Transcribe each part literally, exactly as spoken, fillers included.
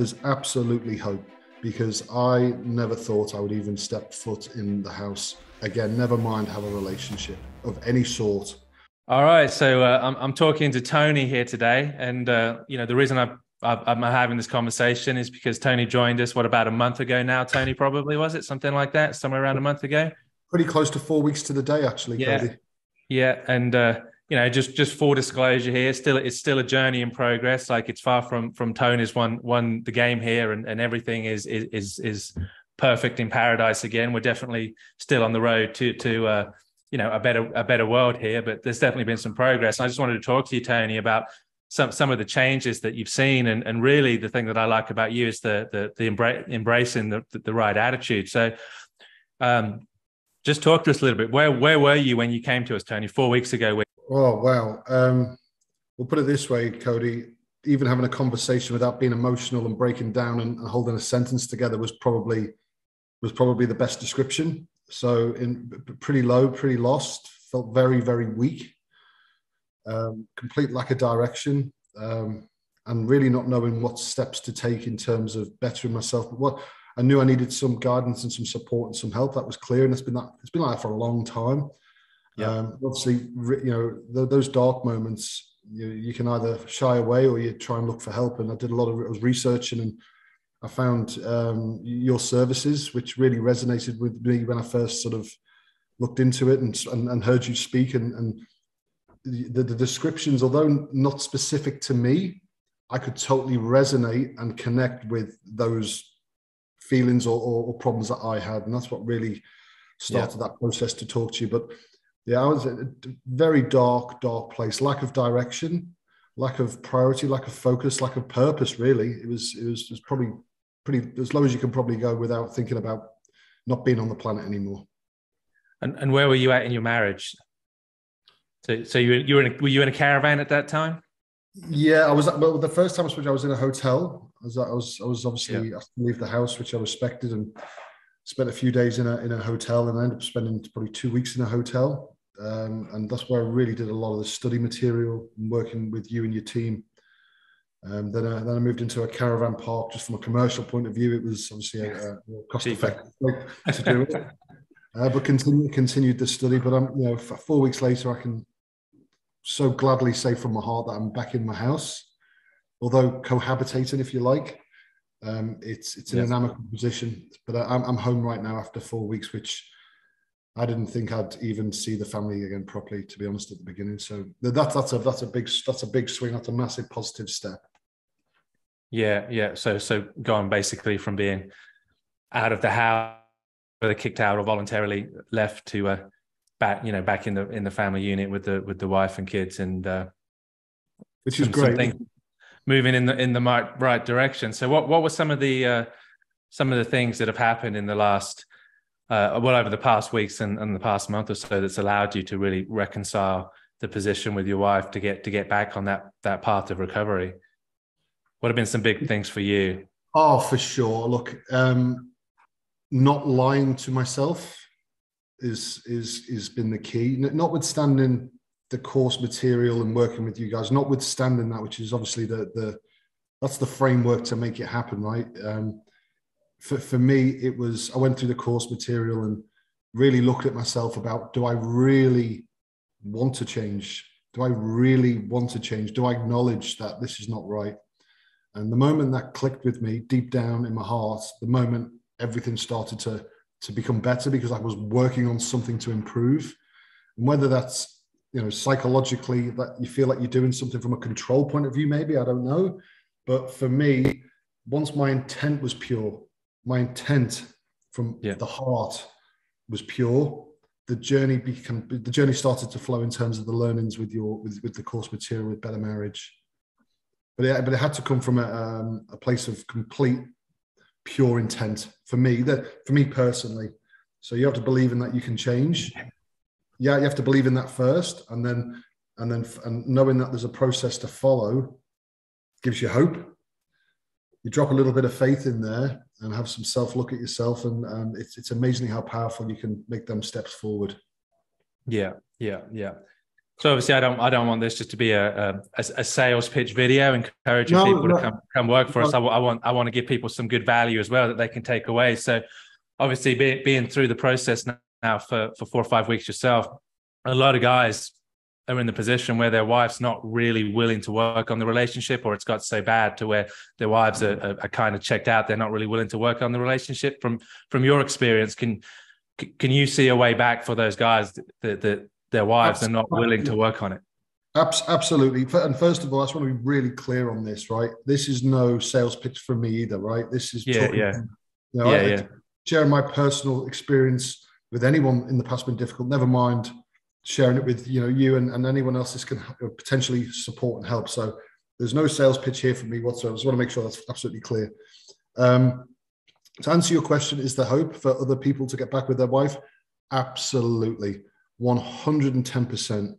there's absolutely hope, because I never thought I would even step foot in the house again, never mind have a relationship of any sort. All right, so uh, I'm, I'm talking to Tony here today, and uh, you know the reason I I'm having this conversation is because Tony joined us, what, about a month ago now, Tony, probably, was it? Something like that, somewhere around a month ago? Pretty close to four weeks to the day, actually, yeah. Cody. Yeah, and, uh, you know, just just full disclosure here, still it's still a journey in progress. Like, it's far from from Tony's won, won the game here, and, and everything is, is is is perfect in paradise again. We're definitely still on the road to, to uh, you know, a better a better world here, but there's definitely been some progress. And I just wanted to talk to you, Tony, about some some of the changes that you've seen, and, and really the thing that I like about you is the the, the embra- embracing the, the the right attitude. So um, just talk to us a little bit. Where where were you when you came to us, Tony, four weeks ago? Where- oh, wow. Um, we'll put it this way, Cody. Even having a conversation without being emotional and breaking down and, and holding a sentence together was probably was probably the best description. So in pretty low, pretty lost, felt very, very weak. Um, complete lack of direction, um, and really not knowing what steps to take in terms of bettering myself. But what I knew, I needed some guidance and some support and some help. That was clear, and it's been that it's been like that for a long time. Yeah. Um, obviously, you know th- those dark moments, you, you can either shy away or you try and look for help. And I did a lot of I was researching, and I found um, your services, which really resonated with me when I first sort of looked into it and and, and heard you speak and and. The, the descriptions, although not specific to me, I could totally resonate and connect with those feelings or, or, or problems that I had. And that's what really started yeah. that process to talk to you. But yeah, I was in a very dark, dark place. Lack of direction, lack of priority, lack of focus, lack of purpose, really. It was, it was, it was probably pretty, as low as you can probably go without thinking about not being on the planet anymore. And, and where were you at in your marriage? So, so you you were in a, were you in a caravan at that time? Yeah, I was. Well, the first time I spoke, I was in a hotel. I was I was, I was obviously yeah. asked to leave the house, which I respected, and spent a few days in a in a hotel, and I ended up spending probably two weeks in a hotel. Um, and that's where I really did a lot of the study material and working with you and your team. Um, then I, then I moved into a caravan park. Just from a commercial point of view, it was obviously a, a cost-effective way to do it. Uh, but continued continued the study. But I'm you know four weeks later, I can so gladly say from my heart that I'm back in my house, although cohabitating, if you like. Um, it's it's yes. an amicable position, but I'm I'm home right now after four weeks, which I didn't think I'd even see the family again properly, to be honest, at the beginning. So that's that's a that's a big that's a big swing. That's a massive positive step. Yeah, yeah. So so gone basically from being out of the house, whether kicked out or voluntarily left, to uh, back you know back in the in the family unit with the with the wife and kids, and uh, which is some, great some moving in the in the right direction. So what what were some of the uh, some of the things that have happened in the last uh, well over the past weeks and, and the past month or so that's allowed you to really reconcile the position with your wife to get to get back on that that path of recovery? What have been some big things for you? Oh, for sure. Look, um, not lying to myself is is is been the key, notwithstanding the course material and working with you guys, notwithstanding that, which is obviously the the that's the framework to make it happen, right? Um for, for me, it was I went through the course material and really looked at myself about, do I really want to change? Do I really want to change? Do I acknowledge that this is not right? And the moment that clicked with me deep down in my heart, the moment everything started to to become better, because I was working on something to improve. And whether that's, you know, psychologically that you feel like you're doing something from a control point of view, maybe, I don't know. But for me, once my intent was pure, my intent from yeah. the heart was pure, the journey became, the journey started to flow in terms of the learnings with your, with, with the course material, with Better Marriage. But it, but it had to come from a, um, a place of complete, pure intent for me, that for me personally. So you have to believe in that you can change. Yeah, you have to believe in that first, and then and then and knowing that there's a process to follow gives you hope. You drop a little bit of faith in there and have some self look at yourself, and um, it's it's amazing how powerful you can make them steps forward. Yeah, yeah, yeah. So obviously, I don't, I don't want this just to be a a, a sales pitch video encouraging no, people no. to come, come work for no. us. I, I want, I want to give people some good value as well that they can take away. So, obviously, be, being through the process now for for four or five weeks yourself, a lot of guys are in the position where their wife's not really willing to work on the relationship, or it's got so bad to where their wives are, are, are kind of checked out. They're not really willing to work on the relationship. From from your experience, can can you see a way back for those guys that that their wives absolutely. are not willing to work on it? Absolutely. And first of all, I just want to be really clear on this, right? This is no sales pitch for me either, right? This is yeah, yeah. You know, yeah, yeah. sharing my personal experience with anyone in the past has been difficult, never mind sharing it with, you know, you and, and anyone else this can potentially support and help. So there's no sales pitch here for me whatsoever. I just want to make sure that's absolutely clear. Um, to answer your question, is there hope for other people to get back with their wife? Absolutely. one hundred ten percent.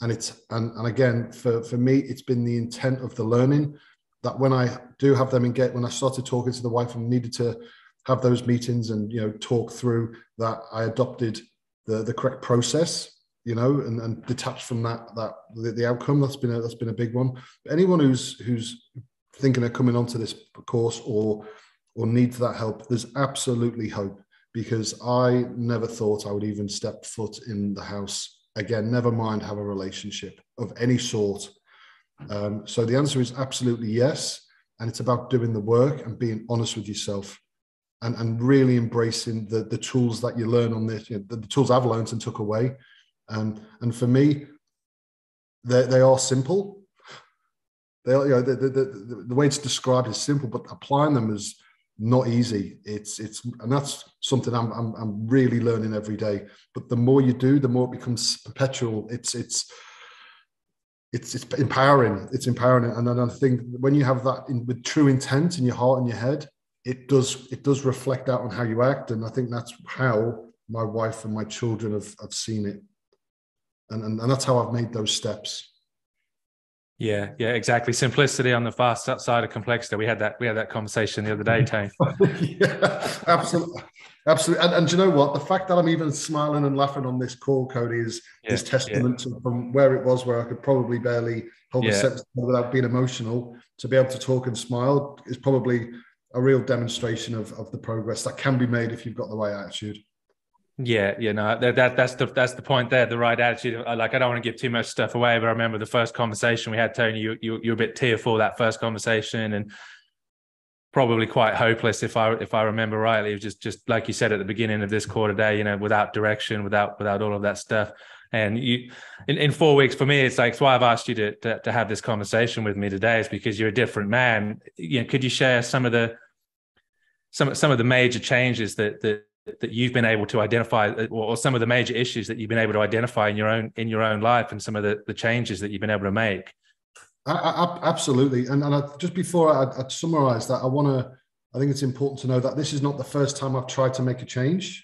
And it's, and, and again, for, for me, it's been the intent of the learning that when I do have them engage, when I started talking to the wife and needed to have those meetings and, you know, talk through that, I adopted the, the correct process, you know, and, and detached from that, that the, the outcome. That's been a, that's been a big one. But anyone who's, who's thinking of coming onto this course or, or needs that help, there's absolutely hope, because I never thought I would even step foot in the house again, never mind have a relationship of any sort. Um, so the answer is absolutely yes. And it's about doing the work and being honest with yourself, and, and really embracing the, the tools that you learn on this, you know, the, the tools I've learned and took away. Um, and for me, they, they are simple. They are, you know, the, the, the, the way it's described is simple, but applying them is not easy. It's it's and that's something I'm, I'm I'm really learning every day. But the more you do, the more it becomes perpetual. It's it's it's it's empowering. It's empowering, and then I think when you have that in, with true intent in your heart and your head, it does it does reflect out on how you act. And I think that's how my wife and my children have have seen it, and and, and that's how I've made those steps. Yeah, yeah, exactly. Simplicity on the far side of complexity. We had that. We had that conversation the other day, Tane. yeah, absolutely, absolutely. And, and do you know what? The fact that I'm even smiling and laughing on this call, Cody, is yeah, is testament yeah. to from where it was, where I could probably barely hold yeah. a sentence without being emotional. To be able to talk and smile is probably a real demonstration of of the progress that can be made if you've got the right attitude. Yeah, you know, that, that that's the that's the point there, the right attitude. Like, I don't want to give too much stuff away, but I remember the first conversation we had, Tony, you, you, you're a bit tearful, that first conversation, and probably quite hopeless, if I if I remember rightly. It was just, just like you said at the beginning of this call today, you know, without direction, without without all of that stuff. And you, in, in four weeks, for me, it's like, it's why I've asked you to, to, to have this conversation with me today, is because you're a different man. You know, could you share some of the, some, some of the major changes that, that, that you've been able to identify, or some of the major issues that you've been able to identify in your own in your own life, and some of the, the changes that you've been able to make? I, I, absolutely. And, and I, just before I, I summarize that, I want to, I think it's important to know that this is not the first time I've tried to make a change.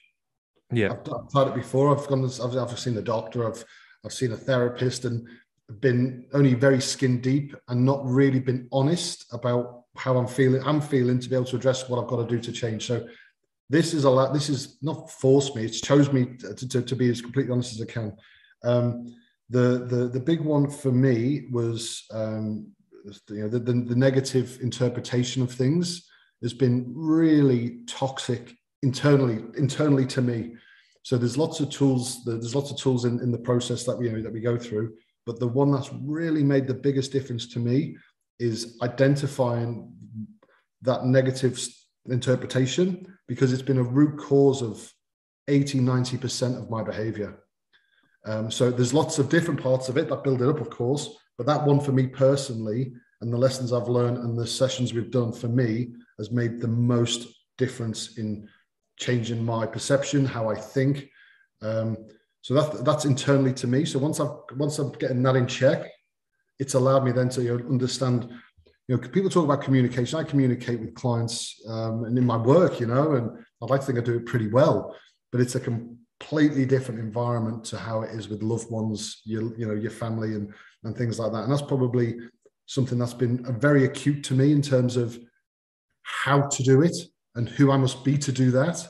Yeah. I've, I've tried it before. I've gone, I've, I've seen a doctor, I've, I've seen a therapist, and been only very skin deep and not really been honest about how I'm feeling, I'm feeling to be able to address what I've got to do to change. So This is a lot. This is not forced me. It's chose me to, to, to be as completely honest as I can. Um, the the the big one for me was um, you know, the, the the negative interpretation of things has been really toxic internally internally to me. So there's lots of tools. There's lots of tools in, in the process that we you know, that we go through. But the one that's really made the biggest difference to me is identifying that negative interpretation, because it's been a root cause of eighty, ninety percent of my behavior. Um, so there's lots of different parts of it that build it up, of course, but that one for me personally, and the lessons I've learned and the sessions we've done, for me has made the most difference in changing my perception, how I think. Um, so that, that's internally to me. So once I've, once I'm getting that in check, it's allowed me then to you know, understand. You know, people talk about communication. I communicate with clients um, and in my work, you know, and I'd like to think I do it pretty well, but it's a completely different environment to how it is with loved ones, your, you know, your family and, and things like that. And that's probably something that's been very acute to me in terms of how to do it and who I must be to do that.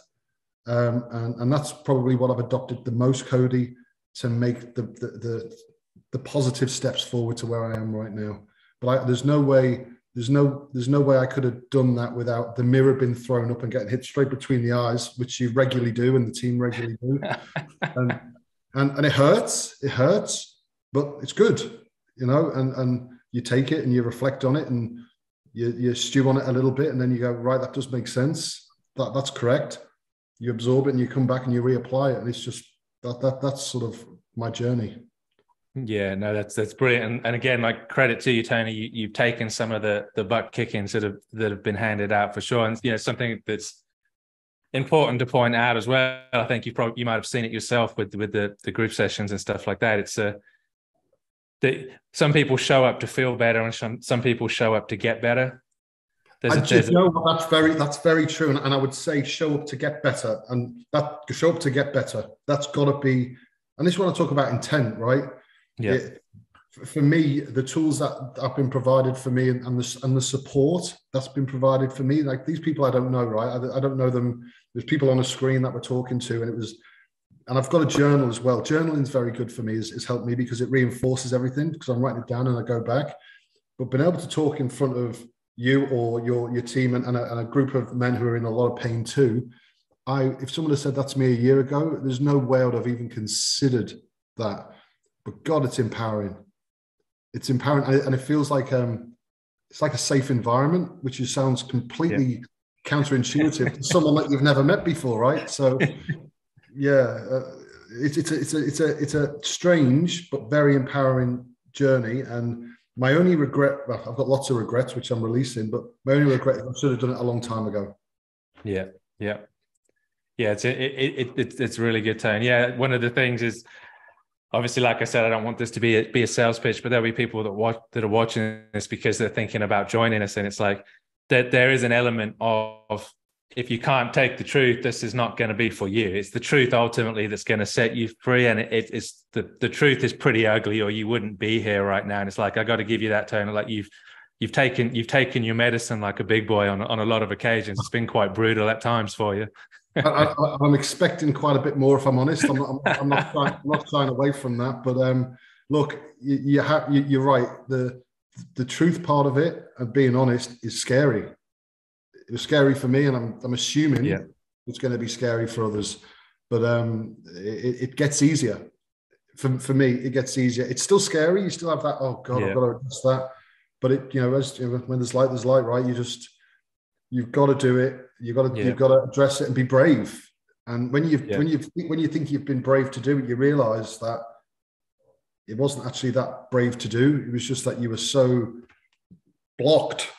Um, and, and that's probably what I've adopted the most, Cody, to make the, the, the the positive steps forward to where I am right now. But I, there's no way, there's no, there's no way I could have done that without the mirror being thrown up and getting hit straight between the eyes, which you regularly do, and the team regularly do. and, and and it hurts, it hurts, but it's good, you know. And and you take it and you reflect on it and you you stew on it a little bit, and then you go, right, that does make sense. That that's correct. You absorb it and you come back and you reapply it, and it's just that that that's sort of my journey. Yeah, no, that's that's brilliant. And, and again, like, credit to you, Tony. You, you've taken some of the the butt kickings that have that have been handed out, for sure. And you know, something that's important to point out as well, I think you probably you might have seen it yourself with with the the group sessions and stuff like that. It's a that some people show up to feel better, and some some people show up to get better. There's a, there's you know, a... that's very that's very true. And, and I would say show up to get better, and that show up to get better. That's got to be, and this is what I talk about intent, right? Yeah. It, for me, the tools that have been provided for me, and, and the and the support that's been provided for me, like these people I don't know, right? I, I don't know them. There's people on a screen that we're talking to, and it was, and I've got a journal as well. Journaling's very good for me. It's, it's helped me because it reinforces everything, because I'm writing it down and I go back. But being able to talk in front of you or your your team and, and, a, and a group of men who are in a lot of pain too, I if someone had said that to me a year ago, there's no way I would have even considered that. But God, it's empowering. It's empowering, and it, and it feels like um, it's like a safe environment, which is, sounds completely yeah. counterintuitive to someone that you've never met before, right? So, yeah, uh, it, it's a, it's a it's a it's a strange but very empowering journey. And my only regret, well, I've got lots of regrets, which I'm releasing, but my only regret is I should have done it a long time ago. Yeah, yeah, yeah. It's it, it, it it's really good, Tony. Yeah, one of the things is, obviously, like I said, I don't want this to be a, be a sales pitch, but there'll be people that watch that are watching this because they're thinking about joining us, and it's like that there, there is an element of, if you can't take the truth, this is not going to be for you. It's the truth ultimately that's going to set you free, and it, it's the the truth is pretty ugly, or you wouldn't be here right now. And it's like, I got to give you that, Tony. Like you've you've taken you've taken your medicine like a big boy on on a lot of occasions. It's been quite brutal at times for you. I, I, I'm expecting quite a bit more, if I'm honest. I'm not, I'm, I'm not, trying, I'm not trying away from that, but um, look, you, you have, you, you're right. The the truth part of it, and being honest, is scary. It was scary for me, and I'm I'm assuming yeah. it's going to be scary for others. But um, it, it gets easier for for me. It gets easier. It's still scary. You still have that. Oh God, yeah. I've got to address that. But it, you know, as, you know, when there's light, there's light, right? You just you've got to do it. You've got to yeah. you've got to address it and be brave. And when you yeah. when you when you think you've been brave to do it, you realise that it wasn't actually that brave to do. It was just that you were so blocked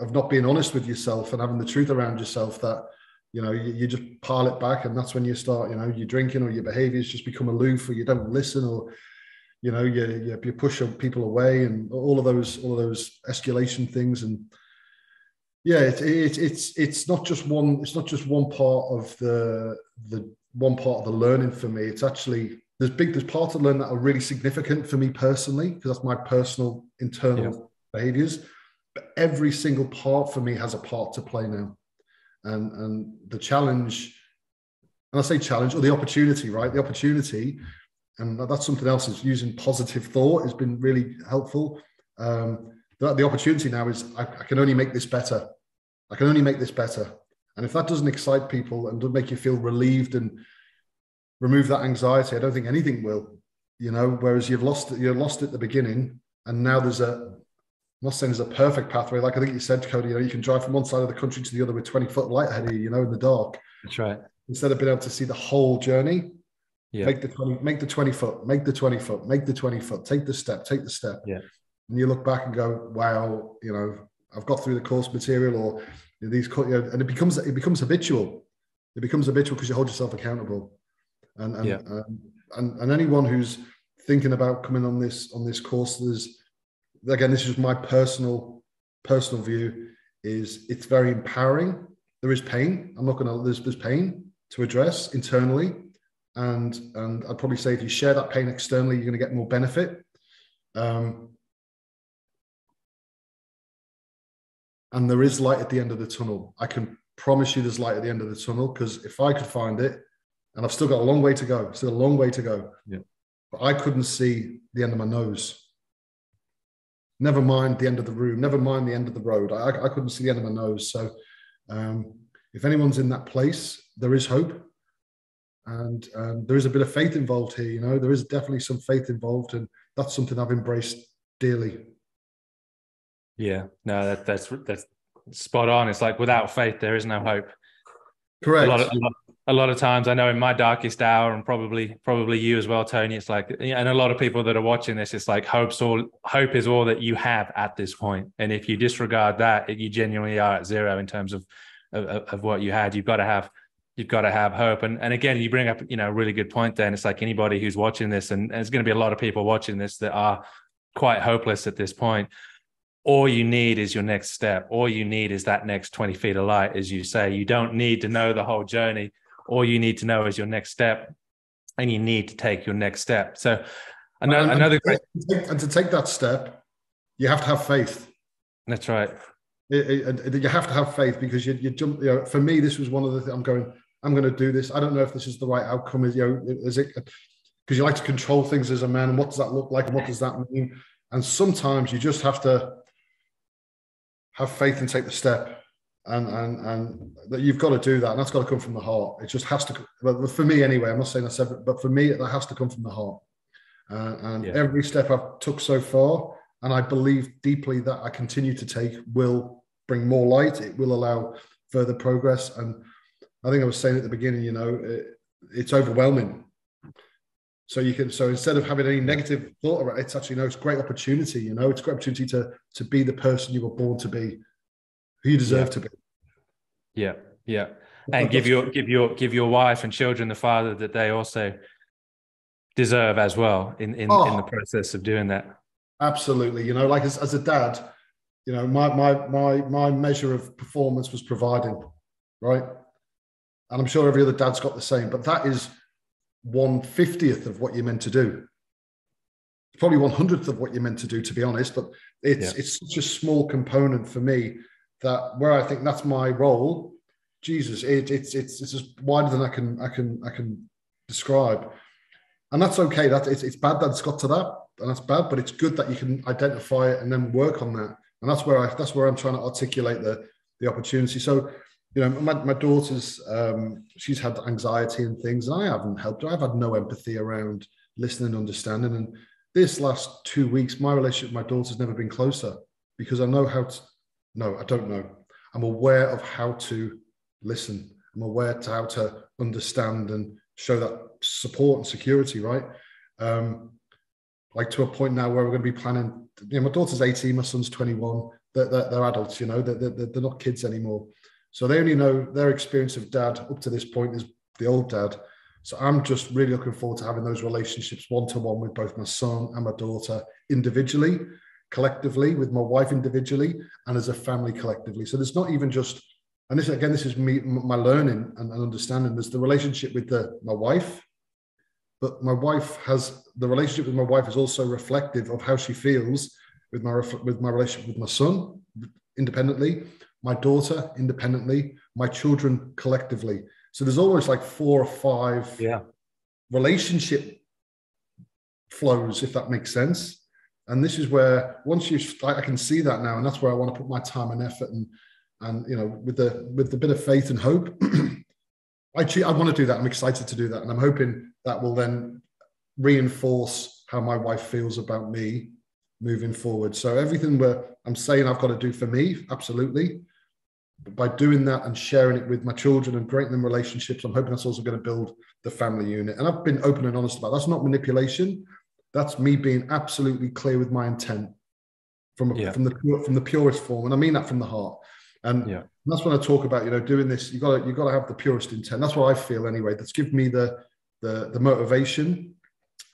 of not being honest with yourself and having the truth around yourself that you know you, you just pile it back, and that's when you start you know you're drinking, or your behaviours just become aloof, or you don't listen, or you know you you, you push people away, and all of those all of those escalation things and. Yeah, it's it, it's it's not just one. It's not just one part of the the one part of the learning for me. It's actually there's big there's parts of learning that are really significant for me personally, because that's my personal internal yeah. behaviors. But every single part for me has a part to play now, and and the challenge, and I say challenge or the opportunity, right? The opportunity, and that's something else. Is using positive thought has been really helpful. Um, the, the opportunity now is I, I can only make this better. I can only make this better. And if that doesn't excite people and doesn't make you feel relieved and remove that anxiety, I don't think anything will, you know, whereas you've lost it, you're lost at the beginning. And now there's a, I'm not saying there's a perfect pathway. Like I think you said, Cody, you know, you can drive from one side of the country to the other with twenty foot light ahead of you, you know, in the dark. That's right. Instead of being able to see the whole journey, yeah. make the twenty, make the twenty foot, make the twenty foot, make the twenty foot, take the step, take the step. Yeah. And you look back and go, wow, you know, I've got through the course material or you know, these, you know, and it becomes, it becomes habitual. It becomes habitual because you hold yourself accountable. And and, yeah. um, and and anyone who's thinking about coming on this, on this course, there's, again, this is my personal, personal view is it's very empowering. There is pain. I'm not going to, there's, there's pain to address internally. And, and I'd probably say if you share that pain externally, you're going to get more benefit. Um, And there is light at the end of the tunnel. I can promise you there's light at the end of the tunnel, because if I could find it, and I've still got a long way to go, still a long way to go. Yeah. but I couldn't see the end of my nose. Never mind the end of the room, never mind the end of the road. I, I couldn't see the end of my nose. So um, if anyone's in that place, there is hope. And um, there is a bit of faith involved here, you know, there is definitely some faith involved. And that's something I've embraced dearly. Yeah, no, that, that's that's spot on. It's like without faith, there is no hope. Correct. A lot of, a lot, a lot of times I know in my darkest hour, and probably probably you as well, Tony, it's like, and a lot of people that are watching this, it's like hope's all, hope is all that you have at this point. And if you disregard that, it, you genuinely are at zero in terms of, of, of what you had. You've got to have You've got to have hope. And, and again, you bring up, you know, a really good point there. And it's like anybody who's watching this, and, and there's going to be a lot of people watching this that are quite hopeless at this point. All you need is your next step. All you need is that next twenty feet of light, as you say. You don't need to know the whole journey. All you need to know is your next step, and you need to take your next step. So another, and, another great... and to take that step, you have to have faith. That's right. It, it, it, you have to have faith, because you, you jump, you know, for me, this was one of the things I'm going, I'm going to do this. I don't know if this is the right outcome. Is, you know, is it because you like to control things as a man? And what does that look like? And what does that mean? And sometimes you just have to have faith and take the step, and and and that you've got to do that. And that's got to come from the heart. It just has to. Well, for me anyway, I'm not saying that's separate, but for me, that has to come from the heart. Uh, and yeah. Every step I've took so far, and I believe deeply that I continue to take, will bring more light. It will allow further progress. And I think I was saying at the beginning, you know, it, it's overwhelming. So you can, so instead of having any negative thought about it, it's actually, you know, it's a great opportunity, you know, it's a great opportunity to, to be the person you were born to be, who you deserve yeah. to be. Yeah. Yeah. And give your, give your, give your wife and children the father that they also deserve as well in, in, oh, in the process of doing that. Absolutely. You know, like as, as a dad, you know, my, my, my, my measure of performance was providing, right? And I'm sure every other dad's got the same, but that is one fiftieth of what you're meant to do. It's probably one hundredth of what you're meant to do, to be honest, but it's yeah. it's such a small component for me that where I think that's my role, Jesus, it, it's it's it's just wider than I can I can I can describe. And that's okay. That it's it's bad that it's got to that, and that's bad, but it's good that you can identify it and then work on that. And that's where I that's where I'm trying to articulate the the opportunity. So you know, my, my daughter's, um, she's had anxiety and things, and I haven't helped her. I've had no empathy around listening and understanding. And this last two weeks, my relationship with my daughter's never been closer, because I know how to, no, I don't know. I'm aware of how to listen. I'm aware to how to understand and show that support and security, right? Um, like to a point now where we're going to be planning, you know, my daughter's eighteen, my son's twenty-one. They're, they're, they're adults, you know, they're, they're, they're not kids anymore. So they only know their experience of dad up to this point is the old dad. So I'm just really looking forward to having those relationships one-to-one with both my son and my daughter individually, collectively, with my wife individually, and as a family collectively. So there's not even just, and this again, this is me, my learning and understanding, there's the relationship with the, my wife, but my wife has, the relationship with my wife is also reflective of how she feels with my, with my relationship with my son independently, my daughter independently, my children collectively. So there's almost like four or five yeah. relationship flows, if that makes sense. And this is where once you, I can see that now, and that's where I want to put my time and effort, and and you know, with the with the bit of faith and hope, I I want to do that. I'm excited to do that, and I'm hoping that will then reinforce how my wife feels about me moving forward. So everything where I'm saying I've got to do for me, absolutely. But by doing that and sharing it with my children and creating them relationships, I'm hoping that's also going to build the family unit. And I've been open and honest about it. That's not manipulation. That's me being absolutely clear with my intent from, a, yeah. from, the, from the purest form. And I mean that from the heart. And yeah. that's when I talk about, you know, doing this, you've got to, you've got to have the purest intent. That's what I feel anyway. That's given me the, the, the motivation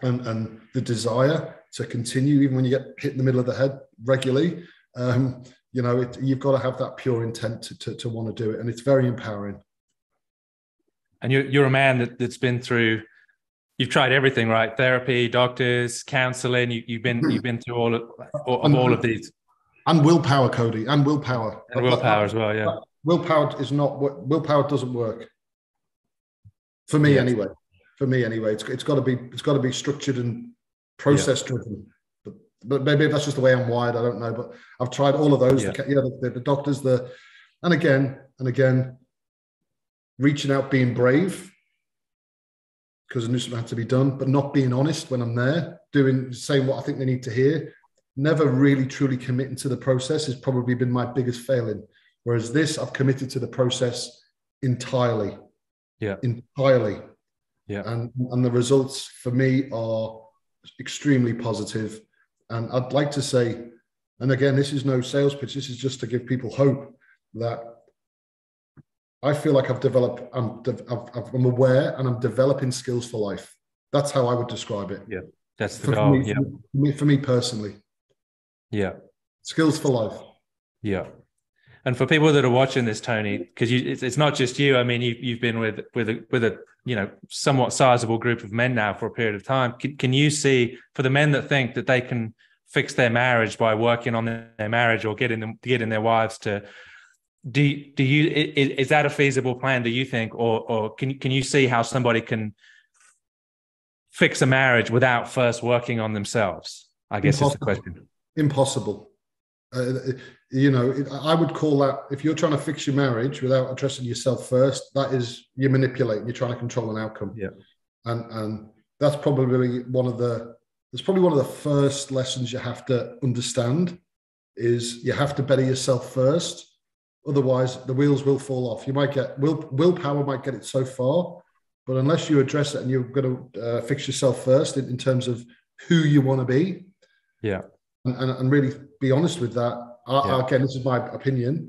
and, and the desire to continue, even when you get hit in the middle of the head regularly. Um, you know, it, you've got to have that pure intent to, to, to want to do it. And it's very empowering. And you're, you're a man that, that's been through, you've tried everything, right? Therapy, doctors, counseling. You, you've been you've been through all of, all, and, all of these. And willpower, Cody, and willpower. And willpower as well, yeah. Willpower is not, willpower doesn't work. For me, yeah. anyway. for me anyway. It's it's got to be it's got to be structured and process driven. Yeah. But, but maybe that's just the way I'm wired. I don't know. But I've tried all of those. Yeah. The, yeah, the, the doctors, the and again and again, reaching out, being brave because I knew something had to be done, but not being honest when I'm there, doing saying what I think they need to hear. Never really truly committing to the process has probably been my biggest failing. Whereas this, I've committed to the process entirely. Yeah. Entirely. Yeah. And and the results for me are extremely positive. And I'd like to say, and again, this is no sales pitch, this is just to give people hope that I feel like I've developed, I'm, I've, I'm aware and I'm developing skills for life. That's how I would describe it. Yeah. That's the for goal. Me, yeah. For me, for me personally. Yeah. Skills for life. Yeah. And for people that are watching this, Tony, because it's, it's not just you. I mean, you, you've been with with a, with a you know somewhat sizable group of men now for a period of time. Can, can you see, for the men that think that they can fix their marriage by working on their marriage or getting them getting their wives to, do do you is, is that a feasible plan? Do you think, or or can can you see how somebody can fix a marriage without first working on themselves? I guess it's the question. Impossible. Uh, you know, I would call that, if you're trying to fix your marriage without addressing yourself first, that is, you're manipulating, you're trying to control an outcome. Yeah. And and that's probably one of the, it's probably one of the first lessons you have to understand is you have to better yourself first. Otherwise, the wheels will fall off. You might get, will willpower might get it so far, but unless you address it and you're going to uh, fix yourself first in, in terms of who you want to be. Yeah. And, and, and really be honest with that. I, yeah. Again, this is my opinion.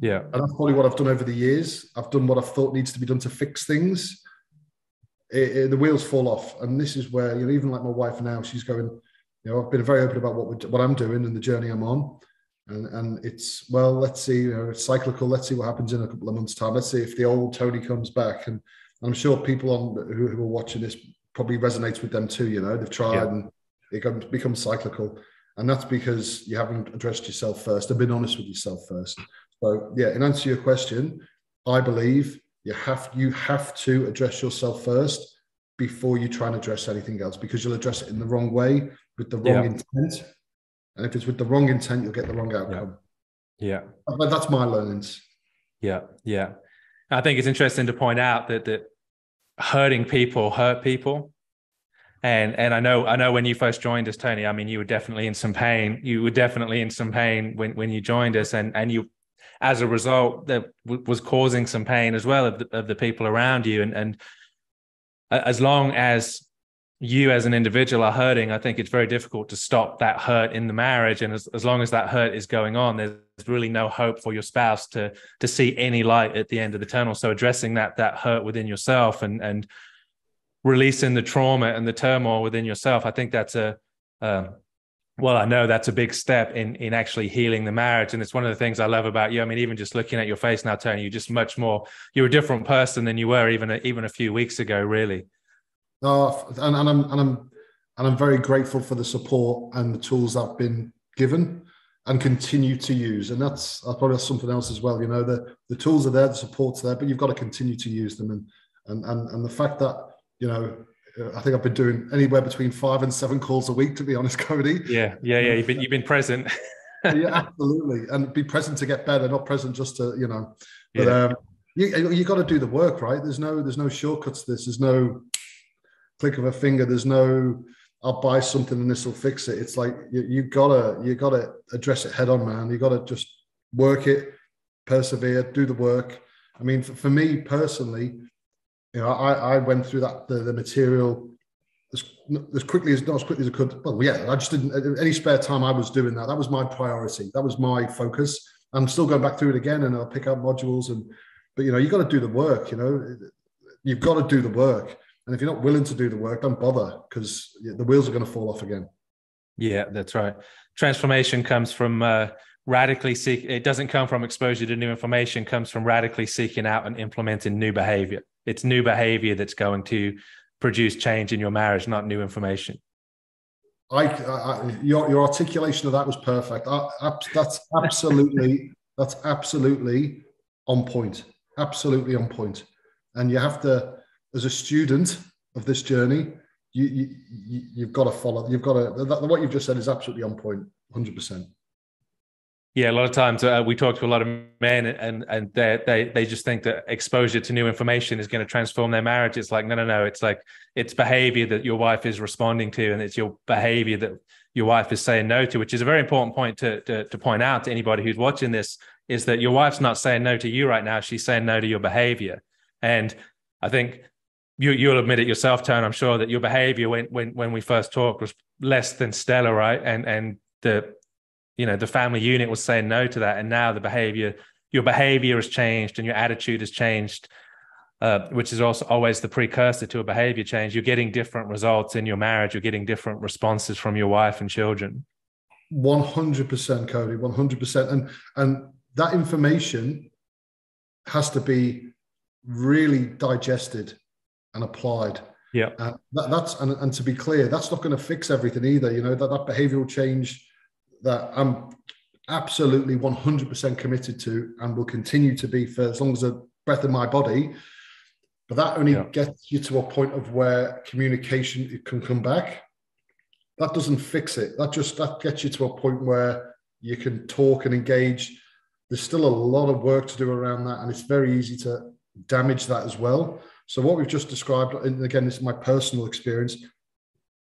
Yeah. And that's probably what I've done over the years. I've done what I've thought needs to be done to fix things. It, it, the wheels fall off. And this is where, you know, even like my wife now, she's going, you know, I've been very open about what we're, what I'm doing and the journey I'm on. And and it's, well, let's see, you know, it's cyclical. Let's see what happens in a couple of months' time. Let's see if the old Tony comes back. And, and I'm sure people on who, who are watching this probably resonates with them too, you know. They've tried yeah. and it becomes cyclical. And that's because you haven't addressed yourself first and been honest with yourself first. So yeah, in answer to your question, I believe you have you have to address yourself first before you try and address anything else, because you'll address it in the wrong way with the wrong yeah. intent. And if it's with the wrong intent, you'll get the wrong outcome. Yeah. yeah. That's my learnings. Yeah. Yeah. I think it's interesting to point out that that hurting people hurt people. And and I know I know when you first joined us, Tony, I mean, you were definitely in some pain. You were definitely in some pain when, when you joined us. And, and you, as a result, that w- was causing some pain as well of the, of the people around you. And, and as long as you as an individual are hurting, I think it's very difficult to stop that hurt in the marriage. And as, as long as that hurt is going on, there's really no hope for your spouse to to see any light at the end of the tunnel. So addressing that that hurt within yourself and and releasing the trauma and the turmoil within yourself, I think that's a, um, well, I know that's a big step in in actually healing the marriage. And it's one of the things I love about you. I mean, even just looking at your face now, Tony, you're just much more, you're a different person than you were even a, even a few weeks ago, really. Oh, and, and I'm and I'm and I'm very grateful for the support and the tools I've been given and continue to use. And that's, that's probably something else as well. You know, the the tools are there, the support's there, but you've got to continue to use them. And and and, and the fact that, you know, I think I've been doing anywhere between five and seven calls a week, to be honest, Cody. Yeah, yeah, yeah. You've been, you've been present. Yeah, absolutely. And be present to get better, not present just to, you know. But yeah. um, you you got to do the work, right? There's no there's no shortcuts to this. There's no click of a finger. There's no I'll buy something and this will fix it. It's like you, you gotta you gotta address it head on, man. You gotta just work it, persevere, do the work. I mean, for, for me personally, you know, I, I went through that the, the material as, as quickly as not as quickly as I could. Well, yeah, I just didn't any spare time I was doing that. That was my priority. That was my focus. I'm still going back through it again, and I'll pick out modules. And but you know, you got to do the work. You know, you've got to do the work. And if you're not willing to do the work, don't bother, because the wheels are going to fall off again. Yeah, that's right. Transformation comes from uh, radically seek. It doesn't come from exposure to new information. It comes from radically seeking out and implementing new behavior. It's new behavior that's going to produce change in your marriage, not new information. I, I your your articulation of that was perfect. I, I, that's absolutely that's absolutely on point. Absolutely on point. And you have to, as a student, of this journey, you, you, you you've got to follow. You've got to. That, what you've just said is absolutely on point, one hundred percent. Yeah, a lot of times uh, we talk to a lot of men, and and they they they just think that exposure to new information is going to transform their marriage. It's like no, no, no. It's like it's behavior that your wife is responding to, and it's your behavior that your wife is saying no to, which is a very important point to to, to point out to anybody who's watching this, is that your wife's not saying no to you right now. She's saying no to your behavior. And I think you, you'll admit it yourself, Tone, I'm sure, that your behavior when when when we first talked was less than stellar, right? And and the you know the family unit was saying no to that, and now the behavior, your behavior has changed, and your attitude has changed, uh, which is also always the precursor to a behavior change. You're getting different results in your marriage. You're getting different responses from your wife and children. one hundred percent, Cody, one hundred percent, and and. That information has to be really digested and applied. Yeah, uh, that, that's and, and to be clear, that's not going to fix everything either. You know that that behavioural change that I'm absolutely one hundred percent committed to and will continue to be for as long as there's a breath in my body. But that only yeah. gets you to a point of where communication it can come back. That doesn't fix it. That just that gets you to a point where you can talk and engage. There's still a lot of work to do around that, and it's very easy to damage that as well. So what we've just described, and again, this is my personal experience,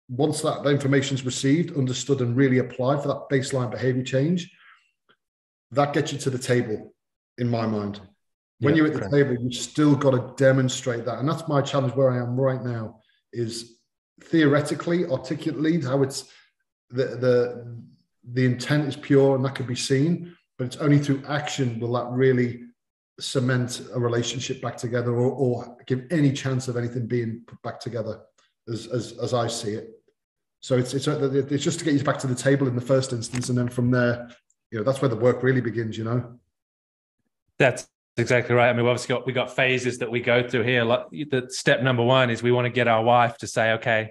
once that information is received, understood, and really applied for that baseline behavior change, that gets you to the table, in my mind. When yeah, you're at the okay. table, you've still got to demonstrate that. And that's my challenge where I am right now, is theoretically, articulately, how it's the the, the intent is pure and that can be seen. But it's only through action will that really cement a relationship back together, or, or give any chance of anything being put back together, as as, as I see it. So it's, it's it's just to get you back to the table in the first instance, and then from there, you know, that's where the work really begins. You know, that's exactly right. I mean, we obviously got we got phases that we go through here. Like the step number one is we want to get our wife to say, okay,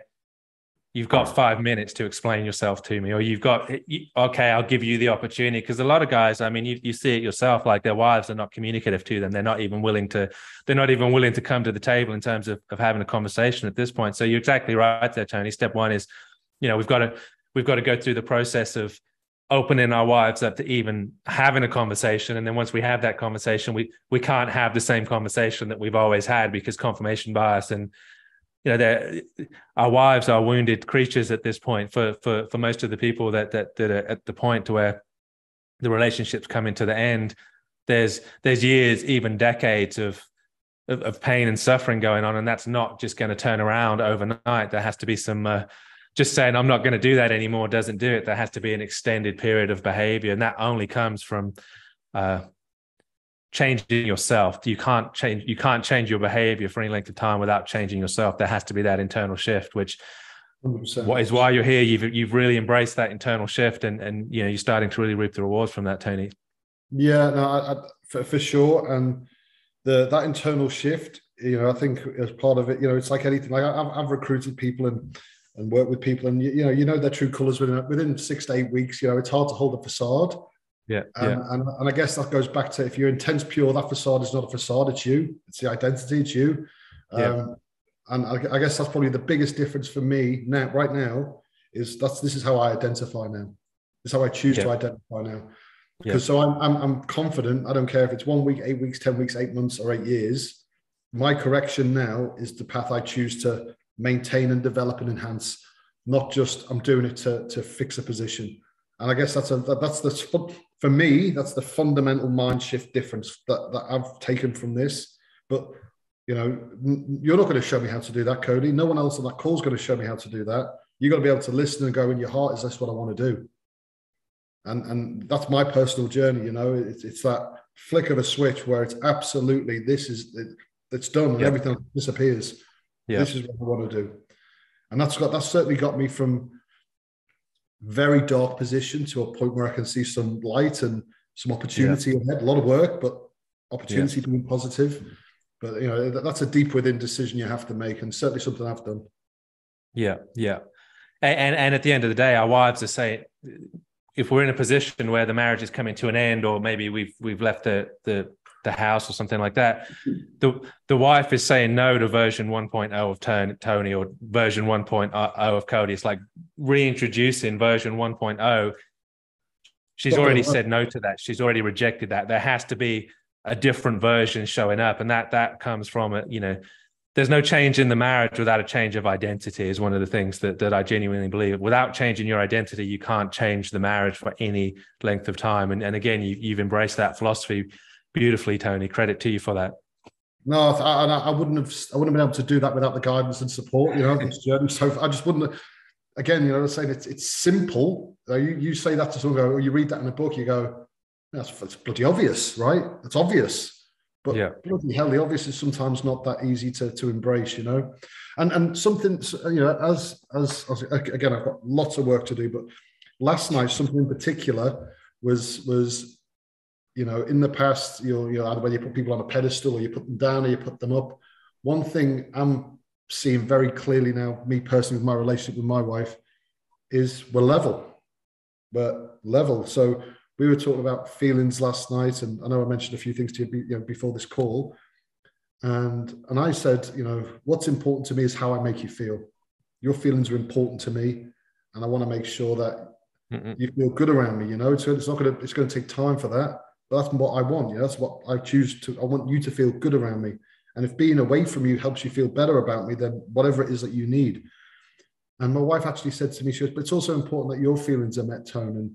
you've got five minutes to explain yourself to me, or you've got, okay, I'll give you the opportunity. Because a lot of guys, I mean, you, you see it yourself, like their wives are not communicative to them. They're not even willing to, they're not even willing to come to the table in terms of, of having a conversation at this point. So you're exactly right there, Tony. Step one is, you know, we've got to, we've got to go through the process of opening our wives up to even having a conversation. And then once we have that conversation, we, we can't have the same conversation that we've always had, because confirmation bias and, you know, our wives are wounded creatures at this point for, for, for most of the people that, that, that are at the point to where the relationship's coming to the end. There's, there's years, even decades of, of, of pain and suffering going on. And that's not just going to turn around overnight. There has to be some, uh, just saying, I'm not going to do that anymore, doesn't do it. There has to be an extended period of behavior. And that only comes from, uh, changing yourself. You can't change, you can't change your behavior for any length of time without changing yourself. There has to be that internal shift, which one hundred percent. Is why you're here. You've, you've really embraced that internal shift, and, and, you know, you're starting to really reap the rewards from that, Tony. Yeah, no, I, I, for, for sure. And the, that internal shift, you know, I think as part of it, you know, it's like anything, like I've, I've recruited people and, and worked with people, and you, you know, you know, their true colors within, within six to eight weeks, you know, it's hard to hold a facade. Yeah, um, yeah. And, and I guess that goes back to, if you're intense, pure, that facade is not a facade. It's you. It's the identity. It's you. Um, yeah. And I, I guess that's probably the biggest difference for me now, right now, is that's this is how I identify now. It's how I choose yeah. to identify now. Because yeah. so I'm, I'm I'm confident. I don't care if it's one week, eight weeks, ten weeks, eight months, or eight years. My correction now is the path I choose to maintain and develop and enhance. Not just I'm doing it to to fix a position. And I guess that's a that's the. For me, that's the fundamental mind shift difference that, that I've taken from this. But, you know, you're not going to show me how to do that, Cody. No one else on that call is going to show me how to do that. You've got to be able to listen and go, in your heart, is this what I want to do? And and that's my personal journey, you know. It's, it's that flick of a switch where it's absolutely, this is, it, it's done, and yeah. everything disappears. Yeah. This is what I want to do. And that's got that's certainly got me from very dark position to a point where I can see some light and some opportunity yeah. ahead. A lot of work, but opportunity yeah. being positive. But, you know, that, that's a deep within decision you have to make, and certainly something I've done. Yeah, yeah. And, and and at the end of the day, our wives are saying, if we're in a position where the marriage is coming to an end, or maybe we've we've left the the the house or something like that, the the wife is saying no to version one point oh of Tony or version one point oh of Cody. It's like reintroducing version one point oh. She's already said no to that. She's already rejected that. There has to be a different version showing up, and that that comes from it. You know, there's no change in the marriage without a change of identity is one of the things that that I genuinely believe. Without changing your identity, you can't change the marriage for any length of time. And and again, you, you've embraced that philosophy beautifully, Tony. Credit to you for that. No, I, I wouldn't have. I wouldn't have been able to do that without the guidance and support. You know, this journey. So I just wouldn't. Have, again, you know, saying it's it's simple. You you say that to someone, go, or you read that in a book, you go, that's, that's bloody obvious, right? It's obvious. But yeah. bloody hell, the obvious is sometimes not that easy to, to embrace, you know. And and something, you know, as, as as again, I've got lots of work to do. But last night, something in particular was was, you know, in the past, you know, you know, either when you put people on a pedestal, or you put them down, or you put them up. One thing I'm seeing very clearly now, me personally, with my relationship with my wife, is we're level, but level. So. We were talking about feelings last night, and I know I mentioned a few things to you, you know, before this call. And and I said, you know, what's important to me is how I make you feel. Your feelings are important to me, and I want to make sure that Mm-mm. you feel good around me. You know, so it's not going to it's going to take time for that, but that's what I want. You know, that's what I choose to. I want you to feel good around me. And if being away from you helps you feel better about me, then whatever it is that you need. And my wife actually said to me, she was, but it's also important that your feelings are met, Tone. And